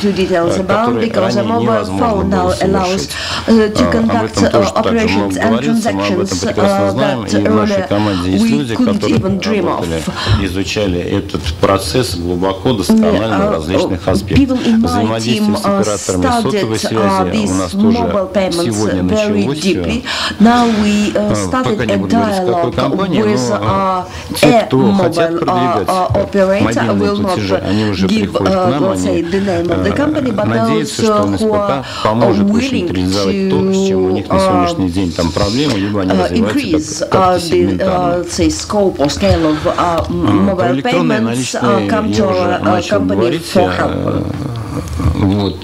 которые because a mobile phone now allows uh, to conduct uh, operations and transactions uh, that earlier we couldn't even dream of. Изучали этот процесс глубоко, досконально в различных аспектах. Взаимодействие с операторами сотовой связи у нас тоже сегодня началось. Пока не буду говорить, с какой компанией, но те, кто хотят продвигать мобильные платежи, они уже приходят к нам, они надеются, что эн эс пэ ка поможет реализовать то, с чем у них на сегодняшний день там проблемы, либо они развиваются как-то сегментарно. Про электронные наличные я уже начал говорить. Вот.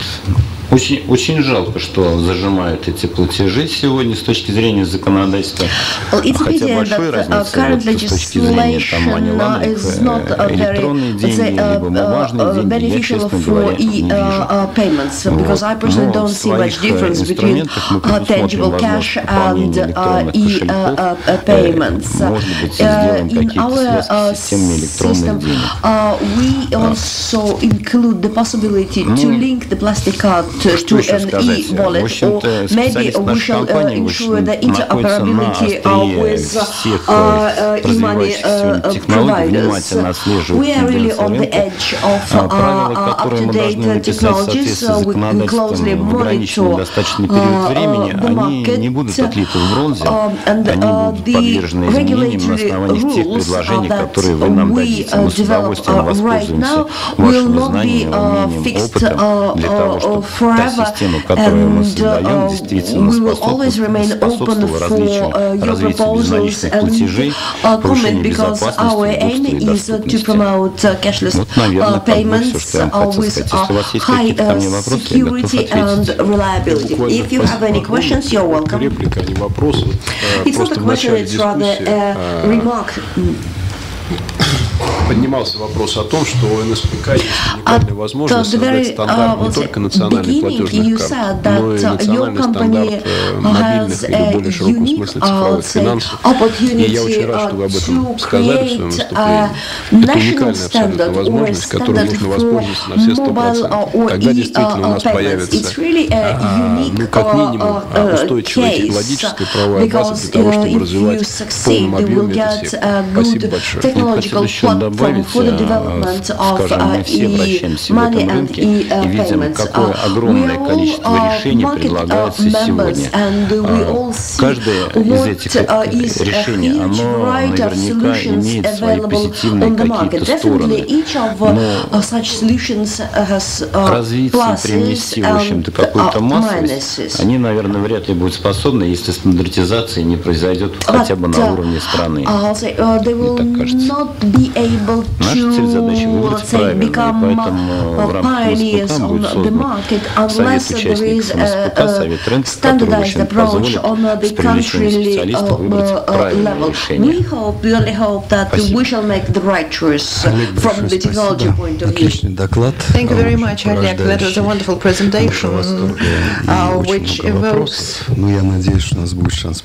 Очень, очень жалко, что зажимают эти платежи сегодня с точки зрения законодательства, well, хотя большой разницы нет вот, с точки зрения там маниландинга, электронные деньги, say, uh, либо бумажные uh, деньги, я, честно говоря, e, uh, не вижу. Uh, вот. Но в своих инструментах мы предусмотрим возможность пополнения электронных кошельков, может быть, сделаем какие-то связки с системой электронных денег. To an e-wallet, or maybe we shall uh, ensure the interoperability uh, with uh, uh, e-money uh, providers. We are really on the edge of uh, uh, up-to-date technologies. Uh, we can closely monitor uh, uh, the market, uh, and uh, the regulatory rules that we uh, develop uh, right now will not be uh, fixed uh, uh, for Forever, and uh, we will always remain open for uh, your proposals and uh, comment, because our aim is uh, to promote uh, cashless uh, payments uh, with uh, high uh, security and reliability. If you have any questions, you're welcome. It's not a question, it's rather a remark. Поднимался вопрос о том, что у эн эс пэ ка есть уникальная возможность создать стандарт не только национальных платежных карт, но и национальный стандарт мобильных или более широком смысле цифровых финансов. И я очень рад, что вы об этом сказали в своем выступлении. Это уникальная абсолютно возможность, которой нужно воспользоваться на все сто процентов. Тогда действительно у нас появится, ну, как минимум, устойчивая технологическая правовая база для того, чтобы развивать в полном объеме это все. Спасибо большое. For the development of uh, e-money and e-payments. Uh, we are all market members, and we all see what uh, is a huge variety of solutions available on the market. Definitely, each of uh, such solutions has uh, pluses and uh, minuses. Они, наверное, вряд ли будут способны, если стандартизация не произойдет хотя бы на уровне страны. They will not be able to, let's say, become uh, pioneers on the market unless there is a, a standardized approach on uh, the country uh, uh, level. We hope, really hope that we shall make the right choice from the technology point of view. Thank you very much, Oleg. That was a wonderful presentation, uh, which evokes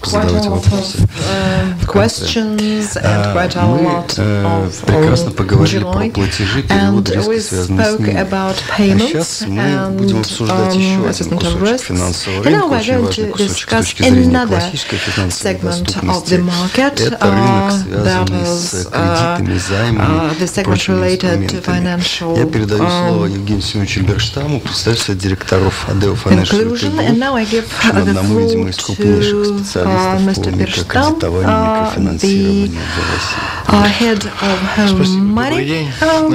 quite a lot of uh, questions and quite a lot of прекрасно поговорили про платежи, переводы, резко связанные с ними. А сейчас мы будем обсуждать еще один кусочек финансового рынка, очень важный кусочек с точки зрения классической финансовой доступности. Это рынок, связанный с кредитами, займами и прочими инструментами. Я передаю слово Евгению Семеновичу Берштаму, представителю директоров АДЕЛА Financial Retail Group, одному, видимо, из крупнейших специалистов по микрокредитованию, микрофинансированию в России. Money um,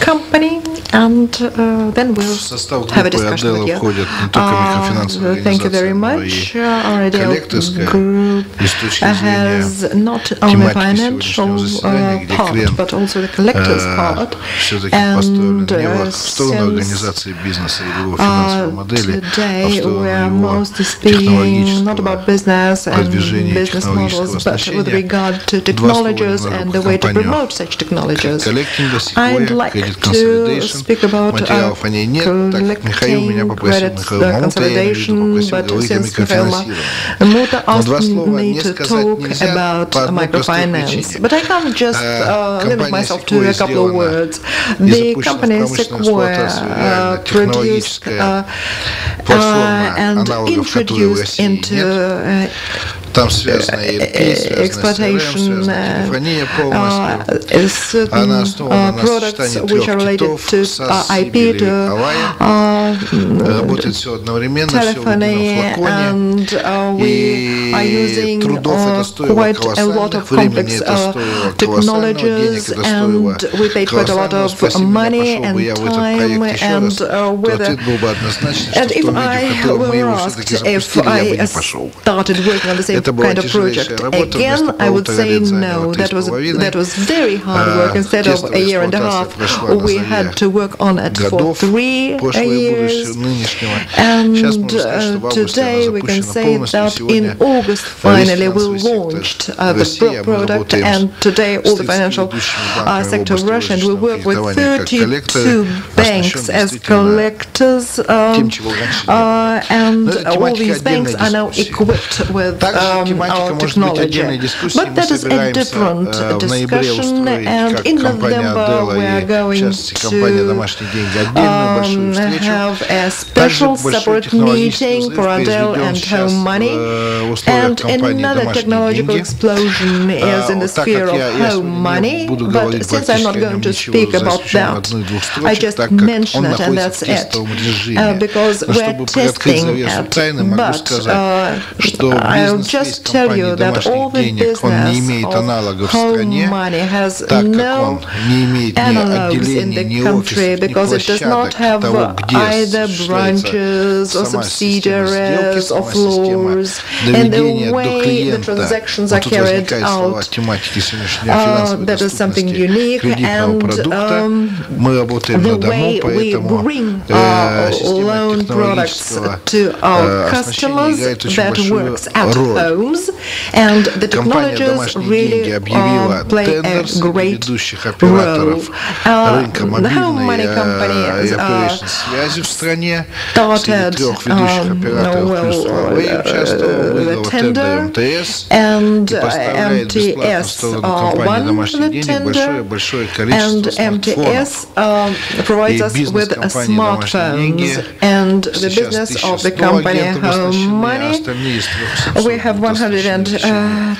company, and uh, then we'll have a discussion with you. Uh, thank you very much. Our ADELA group has not only financial uh, part, but also the collectors part, and uh, since uh, today we are mostly speaking not about business and business models, but with regard to technologies and the way to promote such technologies. I'd like to speak about uh, collecting credit uh, consolidation, but since Mikhail Muta asked me to talk about microfinance, but I can't just uh, limit myself to a couple of words. The company Sequoia uh, produced uh, uh, and introduced into uh, Uh, exploitation uh, uh, certain uh, products which are related to uh, I P, to uh, telephony, and uh, we are using uh, quite a lot of complex uh, technologies, and we paid quite a lot of money and time, and uh, whether, and if I were asked if I started working on the same kind of project. Again, I would say no, that was, that was very hard work. Instead of a year and a half, we had to work on it for three years. And uh, today we can say that in August finally we launched uh, the product, and today all the financial uh, sector of Russia, and we work with thirty-two banks as collectors, um, uh, and all these banks are now equipped with um, our technology. But that is a different discussion, and in November we are going to um, have a special separate meeting for ADELA and Home Money, and another technological explosion is in the sphere of home money, but since I'm not going to speak about that, I just mention it and that's it, uh, because we're testing it, but uh, I'll just tell you that all the business of home money has no analogues in the country, because it does not have either branches or subsidiaries or floors, and the way the transactions are carried out, uh, that is something unique, and um, the way we bring our loan products to our customers, that works at homes, and the technologies really uh, play a great role. Uh, how many companies uh, started um, well, uh, the tender, and uh, M T S uh, won the tender, and M T S uh, provides us with uh, smartphones, and the business of the company Home Money. We have one hundred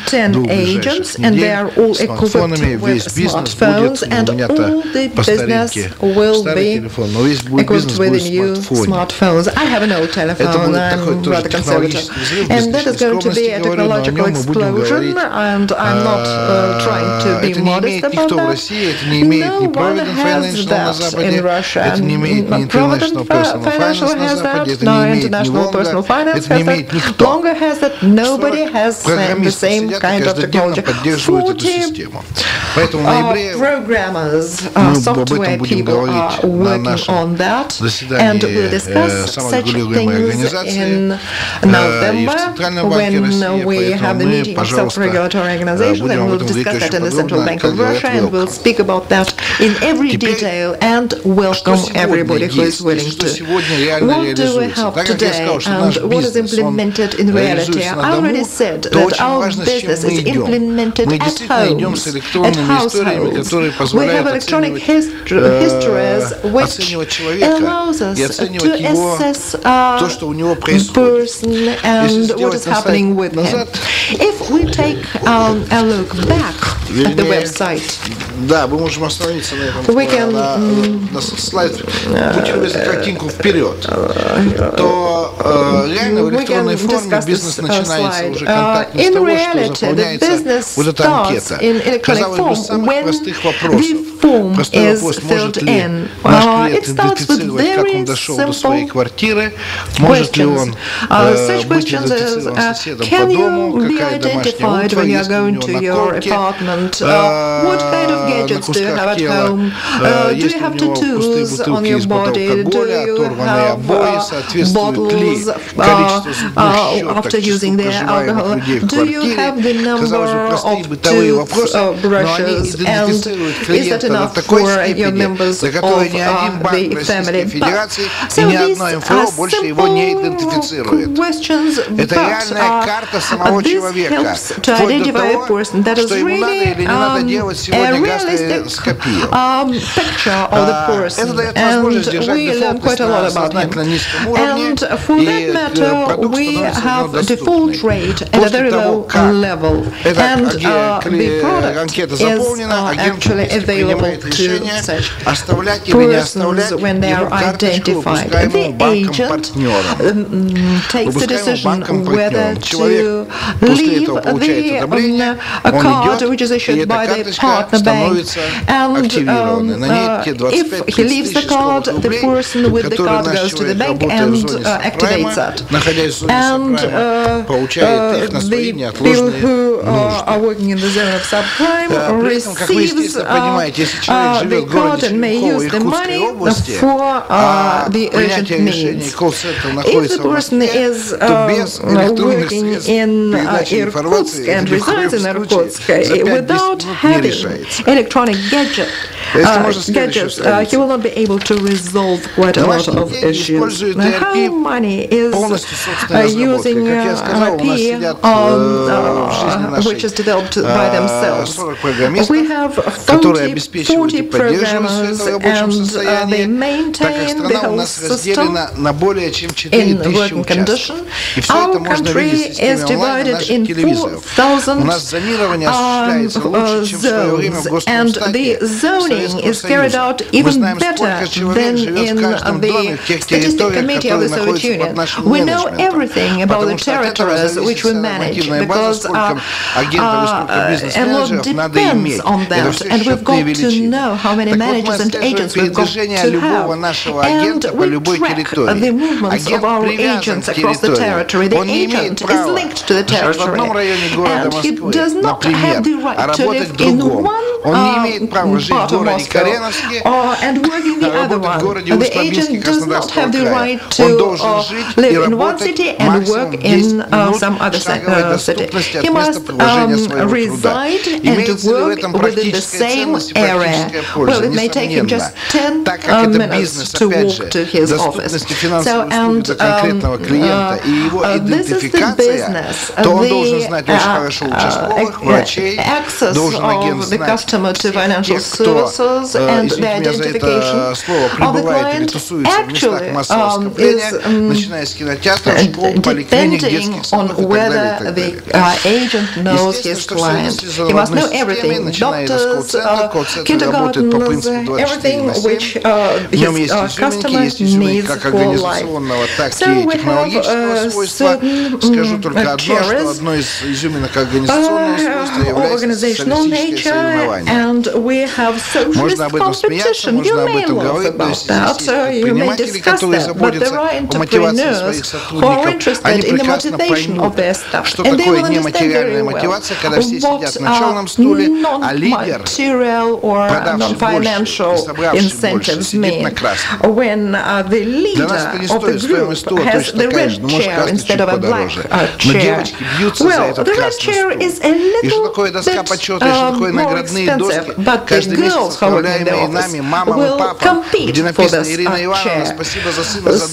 ten agents, and they are all equipped with smartphones, and all the business will be equipped with new smartphones. I have an old telephone, I'm rather conservative, and that is going to be a technological explosion, and I'm not uh, trying to be modest about that. No one has that in Russia, and Provident Financial has that, no International Personal Finance has that, Longer has that, nobody has the same kind of technology. forty uh, programmers, uh, software people are working on that, and we'll discuss such things in November when we have the meeting of self-regulatory organizations, and we'll discuss that in the Central Bank of Russia, and we'll speak about that in every detail, and welcome everybody who is willing to. What do we have today, and what is implemented in reality? I already said that our business is implemented at homes, at households. We have electronic histories which allows us to assess a person and what is happening with him. If we take um, a look back at the website, Да, мы можем остановиться на этом слайде, путеводить картинку вперед, то реально в электронной форме бизнес начинается уже контактно с того, что заполняется вот эта анкета. Казалось бы, с самых простых вопросов. Простой вопрос, может ли наш клиент идентифицировать, как он дошел до своей квартиры, может ли он быть идентифицирован соседом по дому, какая домашняя утварь есть у него на корке, gadgets do you have at home? Uh, do you have tattoos on your body? Do you have uh, bottles uh, uh, after using the alcohol? Do you have the number of tooth uh, brushes? And is that enough for your members of uh, the family? But, so these are simple questions, but uh, this helps to identify a person. That is really um, a realistic um, picture of the person, and we learn quite a lot about him. And for that matter, we have a default rate at a very low level, and uh, the product is uh, actually available to such persons when they are identified. The agent um, takes the decision whether to leave the um, a card, which is positioned by their partner bank. And um, uh, if he leaves the card, the person with the card goes to the bank and uh, activates that. And uh, uh, the people who uh, are working in the zone of subprime receives uh, uh, the card and may use the money for uh, the urgent needs. If the person is uh, working in uh, Irkutsk and resides in Irkutsk without having electronic gadget, uh, gadgets, uh, he will not be able to resolve quite a lot of issues. How money is uh, using uh, I P, on, uh, which is developed by themselves. We have forty, forty programmers, and uh, they maintain the whole system in working condition. Our country is divided in four thousand um, uh, zones, and the zoning is carried out even better than in the Statistical Committee of the Soviet Union. We know everything about the territories which we manage, because uh, uh, a lot depends on that, and we've got to know how many managers and agents we've got to have, and we track the movements of our agents across the territory. The agent is linked to the territory, and he does not have the right to live in one um, part of Moscow uh, and work in the other one. The agent does not have the right to uh, live in one city and work in uh, some other uh, city. He must um, reside and work within the same area. Well, it may take him just ten uh, minutes to walk to his office. So, and um, uh, uh, this is the business. The uh, uh, access of the customer to financial services and the identification of the client actually um, is um, depending on whether the uh, agent knows his client. He must know everything, doctors, uh, kindergartens, everything which uh, his uh, customer needs for life. So we have uh, certain uh, uh, organizational nature, and we have socialist competition. You may laugh about that, uh, you may discuss that, but there are entrepreneurs who are interested in the motivation of their staff, and they will understand very well what are non-material or non-financial incentives mean. When uh, the leader of the group has the red chair instead of a black uh, chair, well, the red chair is a little bit uh, more expensive, but the girls who work in the office will compete for this uh, chair.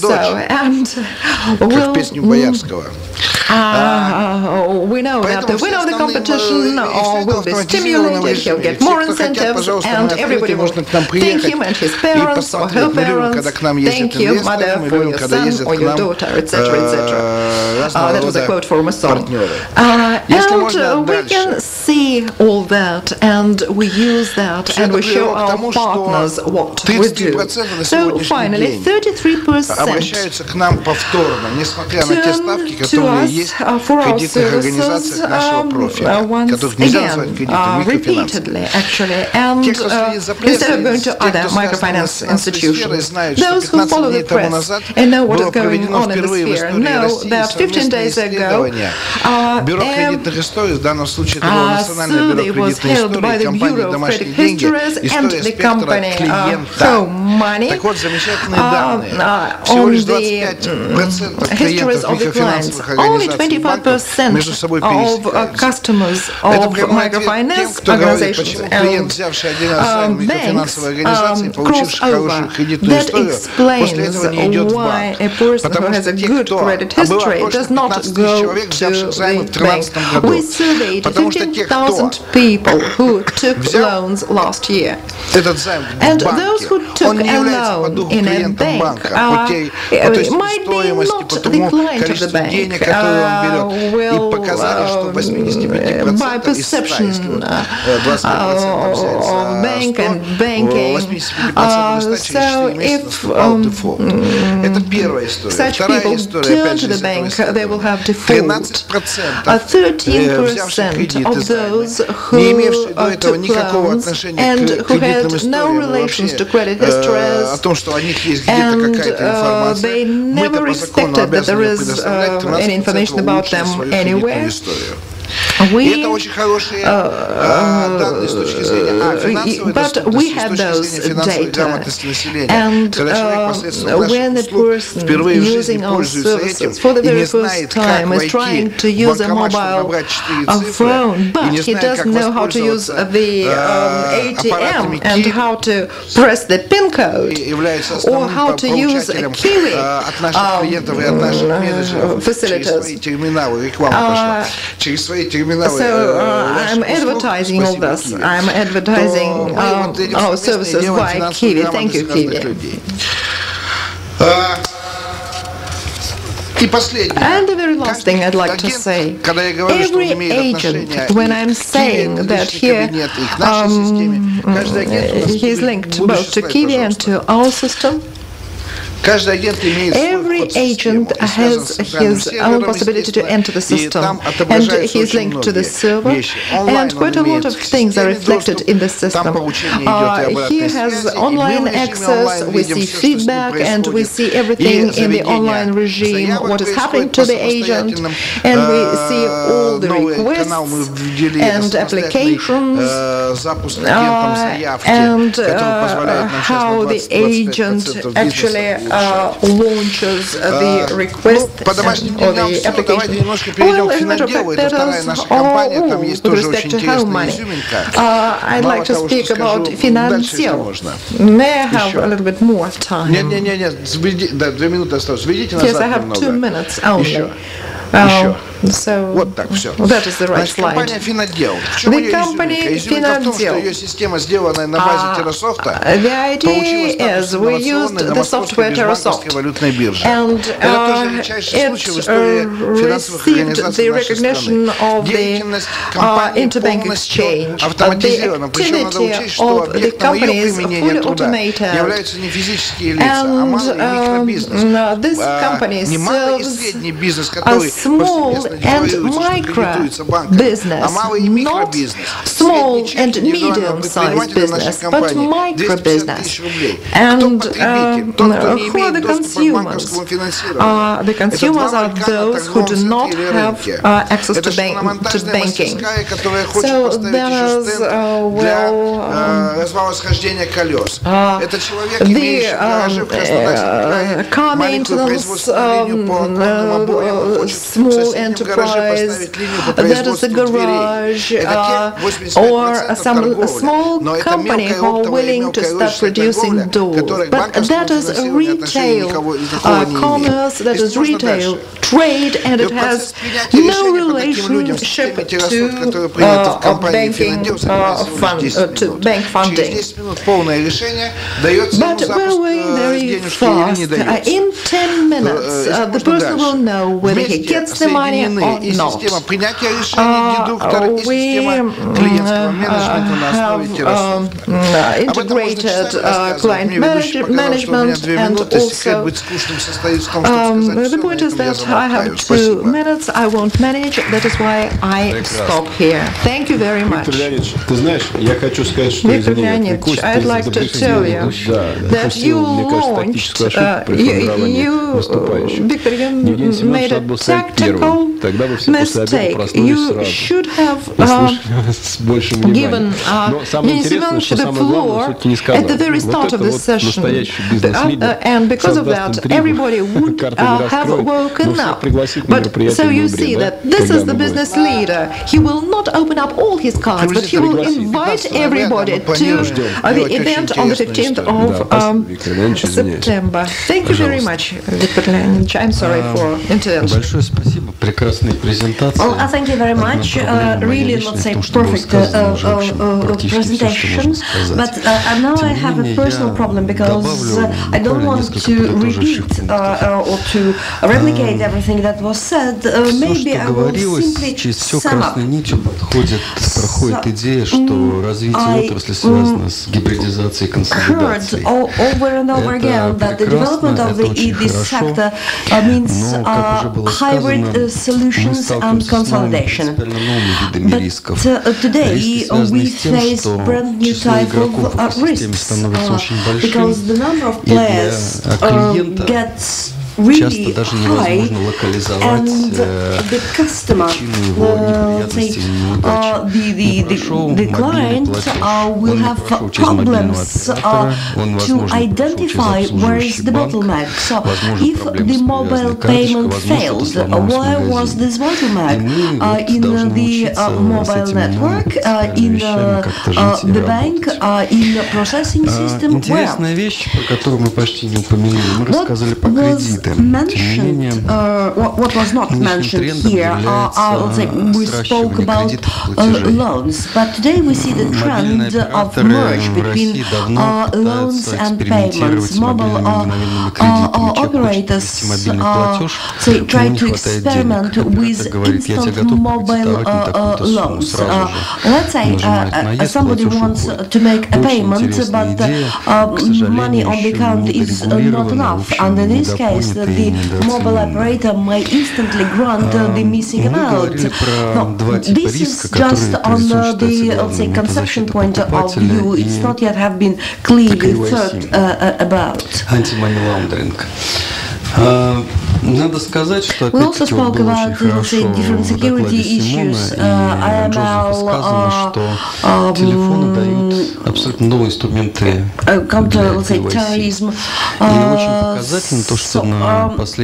So, and we'll, uh, we know that the winner of the competition uh, will be stimulated, he'll get more incentives, and everybody will thank him and his parents or her parents, thank you, mother, for your son or your daughter, et cetera, et cetera. Uh, that was a quote from a song. Uh, and uh, we can see all that, and we use that, and we show our partners what we do. So finally, thirty-three percent turn to us uh, for our services um, uh, once again, uh, repeatedly, actually, and uh, instead of going to other microfinance institutions. Those who follow the press and know what is going on in the sphere know that fifteen days ago, uh, uh, survey was held by the Bureau of Credit Histories and the company uh, Home Money uh, uh, on the uh, histories of the clients. Only twenty-five percent of uh, customers of microfinance organizations and uh, banks um, cross over. That explains why a person who has a good credit history does not go to the bank. We surveyed fifteen thousand people who took loans last year. And those who took a loan in a bank uh, might be not the client of the bank. Uh, вам берет. И показали, что восемьдесят пять процентов из ста, если вот двадцать пять процентов взять за сто, восемьдесят пять процентов имеется out default. Это первая история. Вторая история, опять же, тринадцать процентов взявших кредиты сами, не имевшие до этого никакого отношения к кредитным историям, о том, что о них есть где-то какая-то информация, мы это по закону обязаны предоставлять тринадцать процентов лучше свою кредитную историю. We, uh, but we have those data, and uh, when the person using our services for the very first time is trying to use a mobile phone, but he doesn't know how to use the um, A T M and how to press the PIN code, or how to use a Kiwi um, facilitators. So uh, I'm advertising all this. I'm advertising our, our services by Kiwi. Thank you, Kiwi. And the very last thing I'd like to say, every agent, when I'm saying that here um, he's linked both to Kiwi and to our system, every agent has his own possibility to enter the system, and he is linked to the server, and quite a lot of things are reflected in the system. Uh, he has online access, we see feedback, and we see everything in the online regime, what is happening to the agent, and we see all the requests and applications, uh, and uh, how the agent actually Uh, launches uh, the request and, or the application. Well, as a matter of fact, that is all with respect to how money. Uh, I'd like to speak about Financial. May I have a little bit more time? Yes, I have two minutes only. Um, so вот так, все. That is the right Значит, slide. Компания Финодел. Почему the company Финодел. В том, что ее система, сделанная на базе Терасофта, uh, the idea is we used the software Terasoft, and uh, it uh, received the recognition of the uh, interbank exchange. Uh, the activity of the company is fully automated, and uh, this company serves a small and micro business, not small and medium-sized business, but micro business. And uh, who are the consumers? Uh, the consumers are those who do not have uh, access to, bank, to banking. So there's, uh, well, um, uh, the uh, uh, car maintenance, um, uh, small enterprise, that is a garage, uh, or some a small company who are willing to start producing doors. But that is a retail uh, commerce, that is retail trade, and it has no relationship to uh, banking uh, fund, uh, to bank funding. But we're going very fast. Uh, in ten minutes, uh, the person will know whether he gets the money or not. Uh, we uh, have um, uh, integrated uh, client manage management, and also um, the point is that I have two minutes, I won't manage, that is why I stop here. Thank you very much. Victor Leonidovich, I'd like to tell you that you launched, uh, you, you, Victor, you made a tactical mistake. You should have uh, given Denisovich uh, the floor at the very start of the session, uh, uh, and because of that, everybody would uh, have woken up. But so you see that this is the business leader. He will not open up all his cards, but he will invite everybody to uh, the event on the fifteenth of um, September. Thank you very much, Victor Leonidovich. I'm sorry for intervention. Большое спасибо. Прекрасно. Well, uh, thank you very much. Uh, really, let's say, perfect uh, uh, uh, presentation. But uh, now I have a personal problem because uh, I don't want to repeat uh, uh, or to replicate everything that was said. Uh, maybe I will simply sum up. I heard over and over again that the development of the E D sector uh, means uh, hybrid uh, solutions and consolidation. But uh, today uh, we face brand new type of uh, risks uh, because the number of players uh, gets really high, and the customer, uh, say, uh, the, the, the, the client uh, will have problems uh, to identify where is the bottleneck. So, if the mobile payment failed, why was this bottleneck uh, in the uh, mobile network, uh, in uh, uh, the bank, uh, in the processing system? Where? What mentioned, uh, what, what was not mentioned here, uh, uh, say, we spoke about uh, loans, but today we see the trend of merge between uh, loans and payments. Mobile uh, uh, uh, operators uh, say, try to experiment with instant mobile uh, uh, loans. Uh, let's say uh, somebody wants to make a payment, but uh, money on the account is uh, not enough, and in this case, that the mobile operator may instantly grant uh, the missing amount. No, this is just on uh, the, let's say, conception point of view. It's not yet have been clearly thought uh, about. We also spoke about uh, the different security issues, uh, A M L, uh, um, uh, counter, let's say, terrorism. Uh, so, um, it's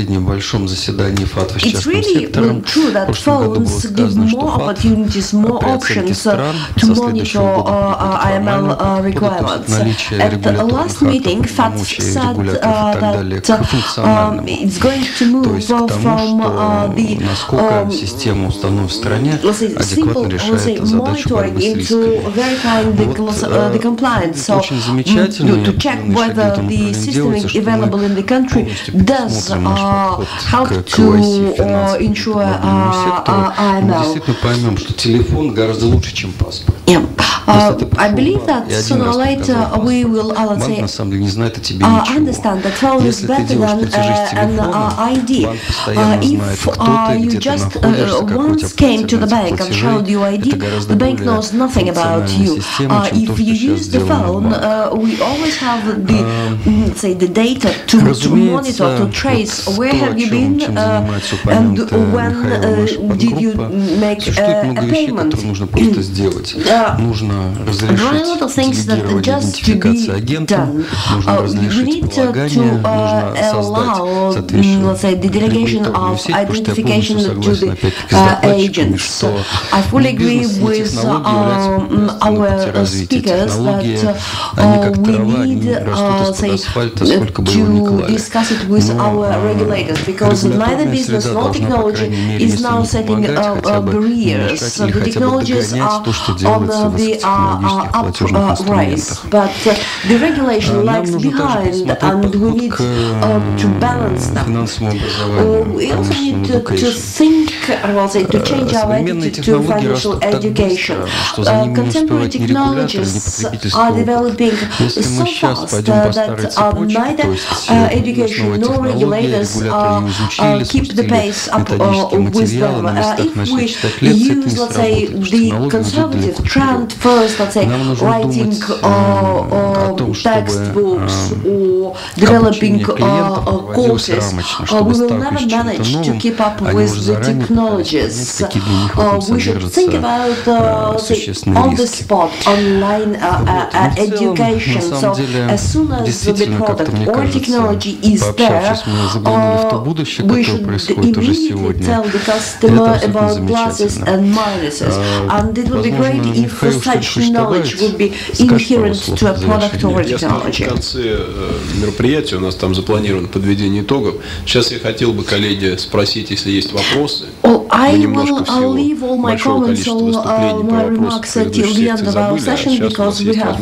really true that phones give more opportunities, more options uh, to monitor uh, A M L uh, requirements. At the last meeting, F A T F said uh, that uh, it's going to move from uh, the um, simple, let's say, monitoring into verifying the, uh, the compliance, so mm, to check whether the system available in the country does uh, help to uh, ensure uh, A M L. Yeah. Uh, I believe that sooner or later we will, uh, let's say, uh, understand that phone is better than uh, an uh, I D. Uh, if uh, you just uh, once came to the bank and showed your I D, the bank knows nothing about you. Uh, if you use the phone, uh, we always have the, let's say, the data to, to monitor, to trace where have you been uh, and when uh, did you make uh, a payment. Uh, there are a lot of things that just to be done. Uh, you need to, to uh, allow, let's say, the delegation of identification to the uh, agents. I fully agree with um, our speakers that uh, we need uh, say, to discuss it with our regulators, because neither business nor technology is now setting uh, uh, barriers. The technologies are on uh, the uh, up uh, rise, but uh, the regulation lags behind, and we need uh, to balance that. Uh, we also need to, to think, well, say, to change our attitude to financial education. Uh, contemporary technologies are developing so fast uh, that uh, neither uh, education nor regulators uh, uh, keep the pace up uh, with them. Uh, if we use, let's say, the conservative trend first, let's say, writing uh, uh, textbooks or developing uh, uh, courses, uh, we will never manage to keep up with the technologies. Uh, we should think about uh, the on-the-spot online uh, uh, education. So as soon as the product or technology is there, uh, we should immediately tell the customer about pluses and minuses, and it would be great if such knowledge would be inherent to a product or a technology. мероприятие, у нас там запланировано подведение итогов. Сейчас я хотел бы, коллеги, спросить, если есть вопросы. Well, I will I'll leave all my comments, all uh, my remarks until the end of our session, because we have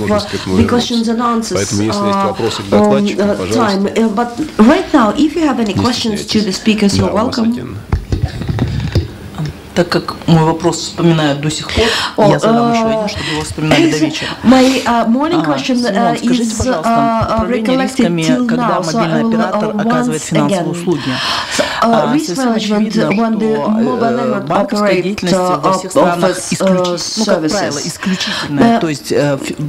the questions and answers uh, um, uh, time. Uh, but right now, if you have any questions to the speakers, you're welcome. Так как мой вопрос вспоминают до сих пор, oh, я задам uh, еще один, чтобы его вспоминали до вечера. My uh, morning question uh, is uh, recollected till now, so I will uh, once again. Uh, risk management when the mobile network operator offers uh, services. Uh,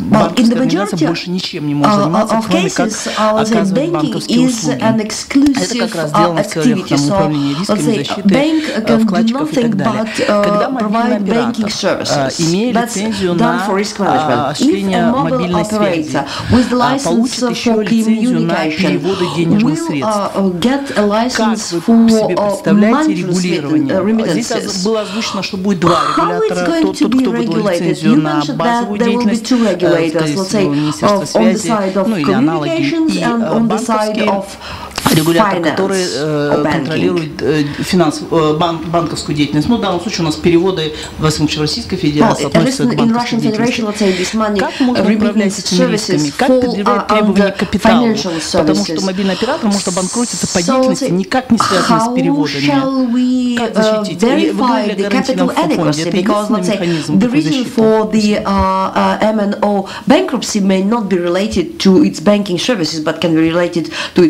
but in the majority uh, of cases, uh, let's say banking is an exclusive uh, activity, so let's say bank can do nothing but Uh, provide banking services. That's done for risk management. If a mobile operator with the license for communication will uh, get a license for uh, money uh, remittances, how it's going to be regulated? You mentioned that there will be two regulators, let's say, of, on the side of communications and on the side of регулятор, который э, контролирует э, финанс, э, банк, банковскую деятельность. Ну, в данном случае у нас переводы в СМЧ Российской Федерации относятся к банковской деятельности. Как можно управлять этими рисками? Как предъявлять требования к капиталу? Потому что мобильный оператор может обанкротиться по деятельности, никак не связанной с переводами. Как защитить? И вы говорили о гарантийном фонде. Это единственный механизм такой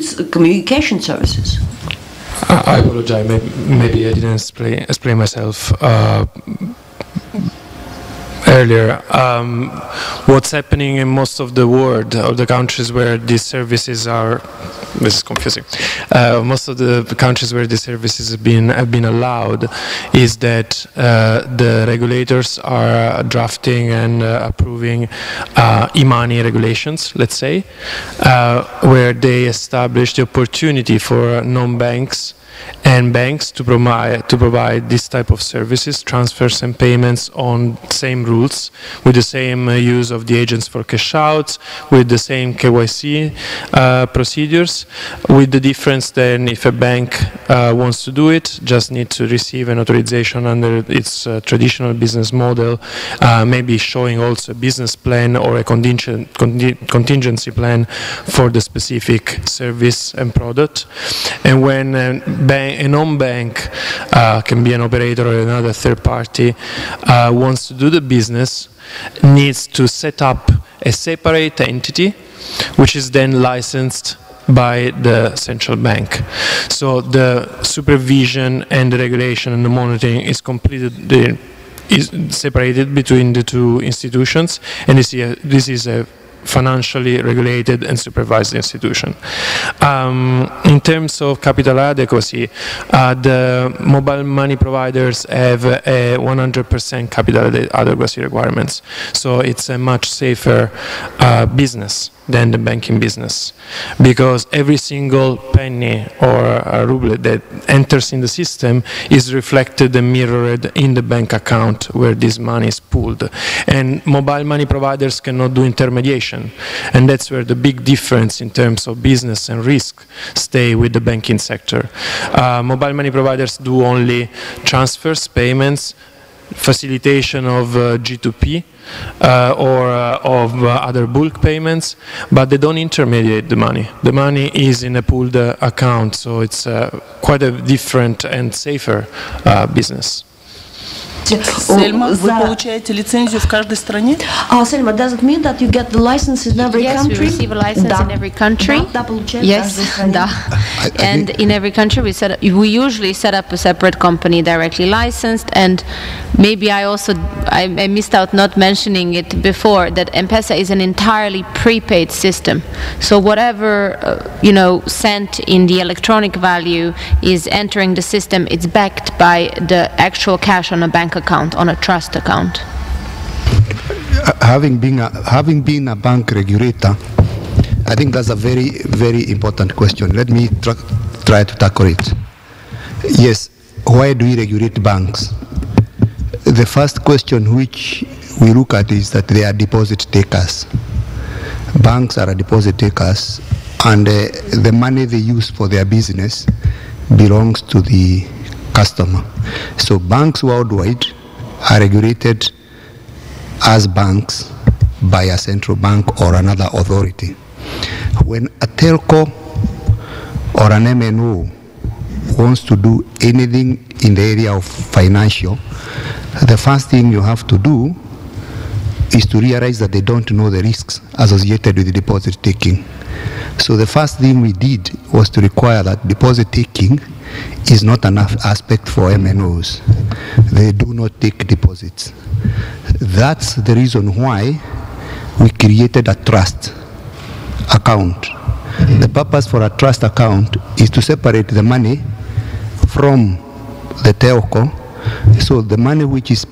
защиты. Services. I apologize, maybe, maybe I didn't explain, explain myself uh, earlier. Um, what's happening in most of the world, or the countries where these services are, this is confusing, uh, most of the countries where these services have been, have been allowed, is that uh, the regulators are drafting and uh, approving uh, e-money regulations, let's say, uh, where they establish the opportunity for non-banks and banks to provide to provide this type of services, transfers and payments on same rules, with the same uh, use of the agents for cash outs, with the same K Y C uh, procedures, with the difference then if a bank uh, wants to do it, just need to receive an authorization under its uh, traditional business model, uh, maybe showing also a business plan or a contingent, contingency plan for the specific service and product. And when uh, Bank, a non-bank uh, can be an operator or another third party uh, wants to do the business, needs to set up a separate entity which is then licensed by the central bank. So the supervision and the regulation and the monitoring is completely is separated between the two institutions, and this is a, this is a financially regulated and supervised institution. Um, in terms of capital adequacy, uh, the mobile money providers have a one hundred percent capital adequacy requirements, so it's a much safer uh, business than the banking business, because every single penny or ruble that enters in the system is reflected and mirrored in the bank account where this money is pooled. And mobile money providers cannot do intermediation, and that's where the big difference in terms of business and risk stay with the banking sector. Uh, mobile money providers do only transfers, payments, facilitation of uh, G two P, Uh, or uh, of uh, other bulk payments, but they don't intermediate the money. The money is in a pooled uh, account, so it's uh, quite a different and safer uh, business. Selma, вы получаете лицензию в каждой стране? Selma, does it mean that you get the license in every yes, country? Yes, we receive a license да. in every country. Да, да, yes, да. I, I and in every country we set up, we usually set up a separate company directly licensed. And maybe I also I, I missed out not mentioning it before, that M-Pesa is an entirely prepaid system. So whatever uh, you know sent in the electronic value is entering the system. It's backed by the actual cash on a bank account, on a trust account. Having been a, having been a bank regulator, I think that's a very, very important question. Let me tr try to tackle it. Yes, why do we regulate banks? The first question which we look at is that they are deposit takers. Banks are deposit takers, and uh, the money they use for their business belongs to the customer. So banks worldwide are regulated as banks by a central bank or another authority. When a telco or an M N O wants to do anything in the area of financial, the first thing you have to do is to realize that they don't know the risks associated with the deposit taking. So the first thing we did was to require that deposit taking is not an aspect for M N Os. They do not take deposits. That's the reason why we created a trust account. The purpose for a trust account is to separate the money from the telco, so the money which is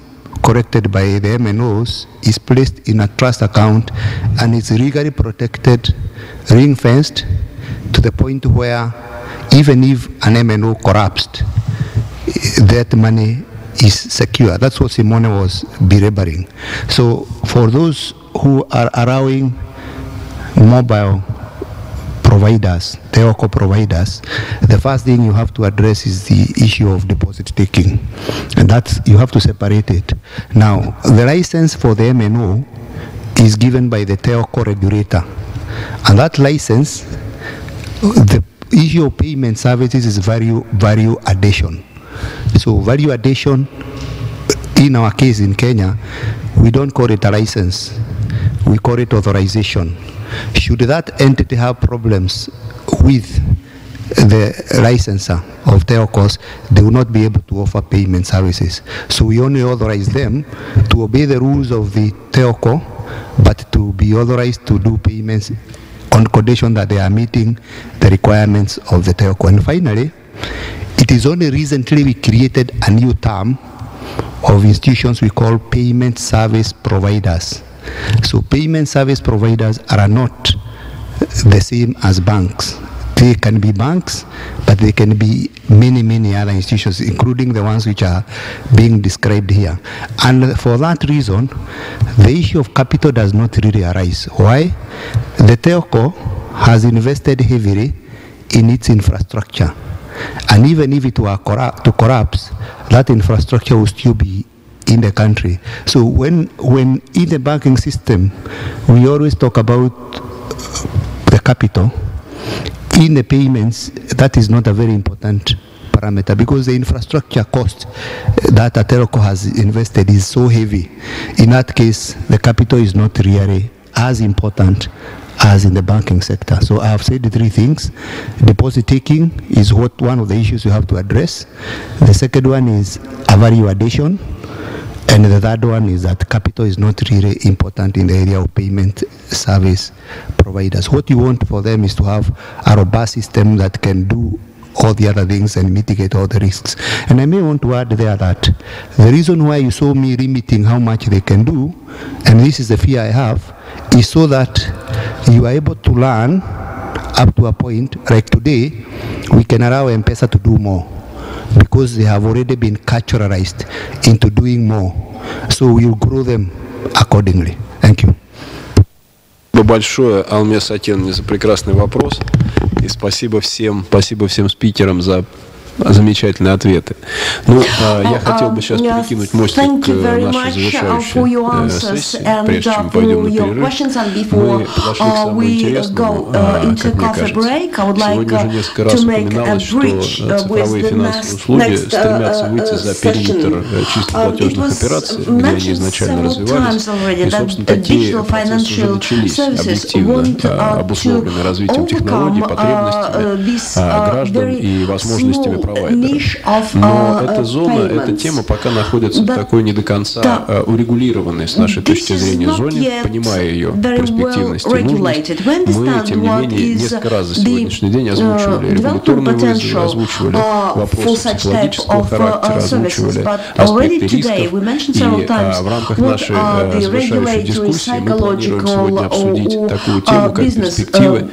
collected by the M N Os is placed in a trust account and is legally protected, ring-fenced, to the point where even if an M N O collapsed, that money is secure. That's what Simone was belaboring. So for those who are allowing mobile providers, telco providers, the first thing you have to address is the issue of deposit taking. And that's, you have to separate it. Now, the license for the M N O is given by the telco regulator. And that license, the issue of payment services is value, value addition. So value addition, in our case in Kenya, we don't call it a license. We call it authorization. Should that entity have problems with the licensor of telcos, they will not be able to offer payment services. So we only authorize them to obey the rules of the telco, but to be authorized to do payments on condition that they are meeting the requirements of the telco. And finally, it is only recently we created a new term of institutions we call payment service providers. So payment service providers are not the same as banks. They can be banks, but they can be many, many other institutions, including the ones which are being described here. And for that reason, the issue of capital does not really arise. Why? The telco has invested heavily in its infrastructure. And even if it were to collapse, that infrastructure will still be in the country. So when, when in the banking system, we always talk about the capital, in the payments, that is not a very important parameter because the infrastructure cost that a telco has invested is so heavy. In that case, the capital is not really as important as in the banking sector. So I have said the three things. Deposit taking is what one of the issues you have to address. The second one is a value addition. And the third one is that capital is not really important in the area of payment service providers. What you want for them is to have a robust system that can do all the other things and mitigate all the risks. And I may want to add there that the reason why you saw me limiting how much they can do, and this is the fear I have, is so that you are able to learn up to a point, like today, we can allow M-Pesa to do more, because they have already been culturalized into doing more. So we'll grow them accordingly. Thank you. Большое, Алмес Сатен, за прекрасный вопрос. И спасибо всем, спасибо всем спикерам за замечательные ответы. Ну, я хотел бы сейчас перекинуть мостик к нашей завершающей сессии, прежде чем пойдем на перерыв. Мы подошли к самому интересному, как мне кажется. Сегодня уже несколько раз упоминалось, что цифровые финансовые услуги стремятся выйти за периметр чисто платежных операций, где они изначально развивались, и, собственно, такие процессы уже начались объективно, обусловлены развитием технологий, потребностями граждан и возможностями провайдеров. Но эта зона, эта тема пока находится в такой не до конца урегулированной, с нашей точки зрения, зоне, понимая ее перспективность и нужность. Мы, тем не менее, несколько раз за сегодняшний день озвучивали регуляторные вызовы, озвучивали вопросы технологического характера, озвучивали аспекты рисков. И в рамках нашей завершающей дискуссии мы планируем сегодня обсудить такую тему, как перспективы,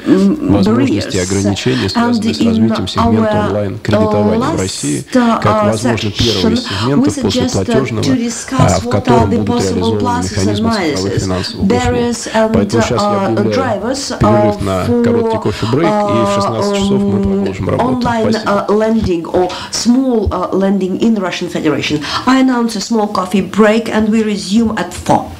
возможности и ограничения, связанные с развитием сегмента онлайн-кредитования. страхования в России как, возможно, первого из сегментов после платежного, в котором будут реализованы механизмы страховых финансовых услуг. Поэтому сейчас я объявляю перерыв на короткий кофе-брейк, и в шестнадцать часов мы продолжим работу. Spasibo. Lending in Russian Federation. I announce a small coffee break and we resume at four.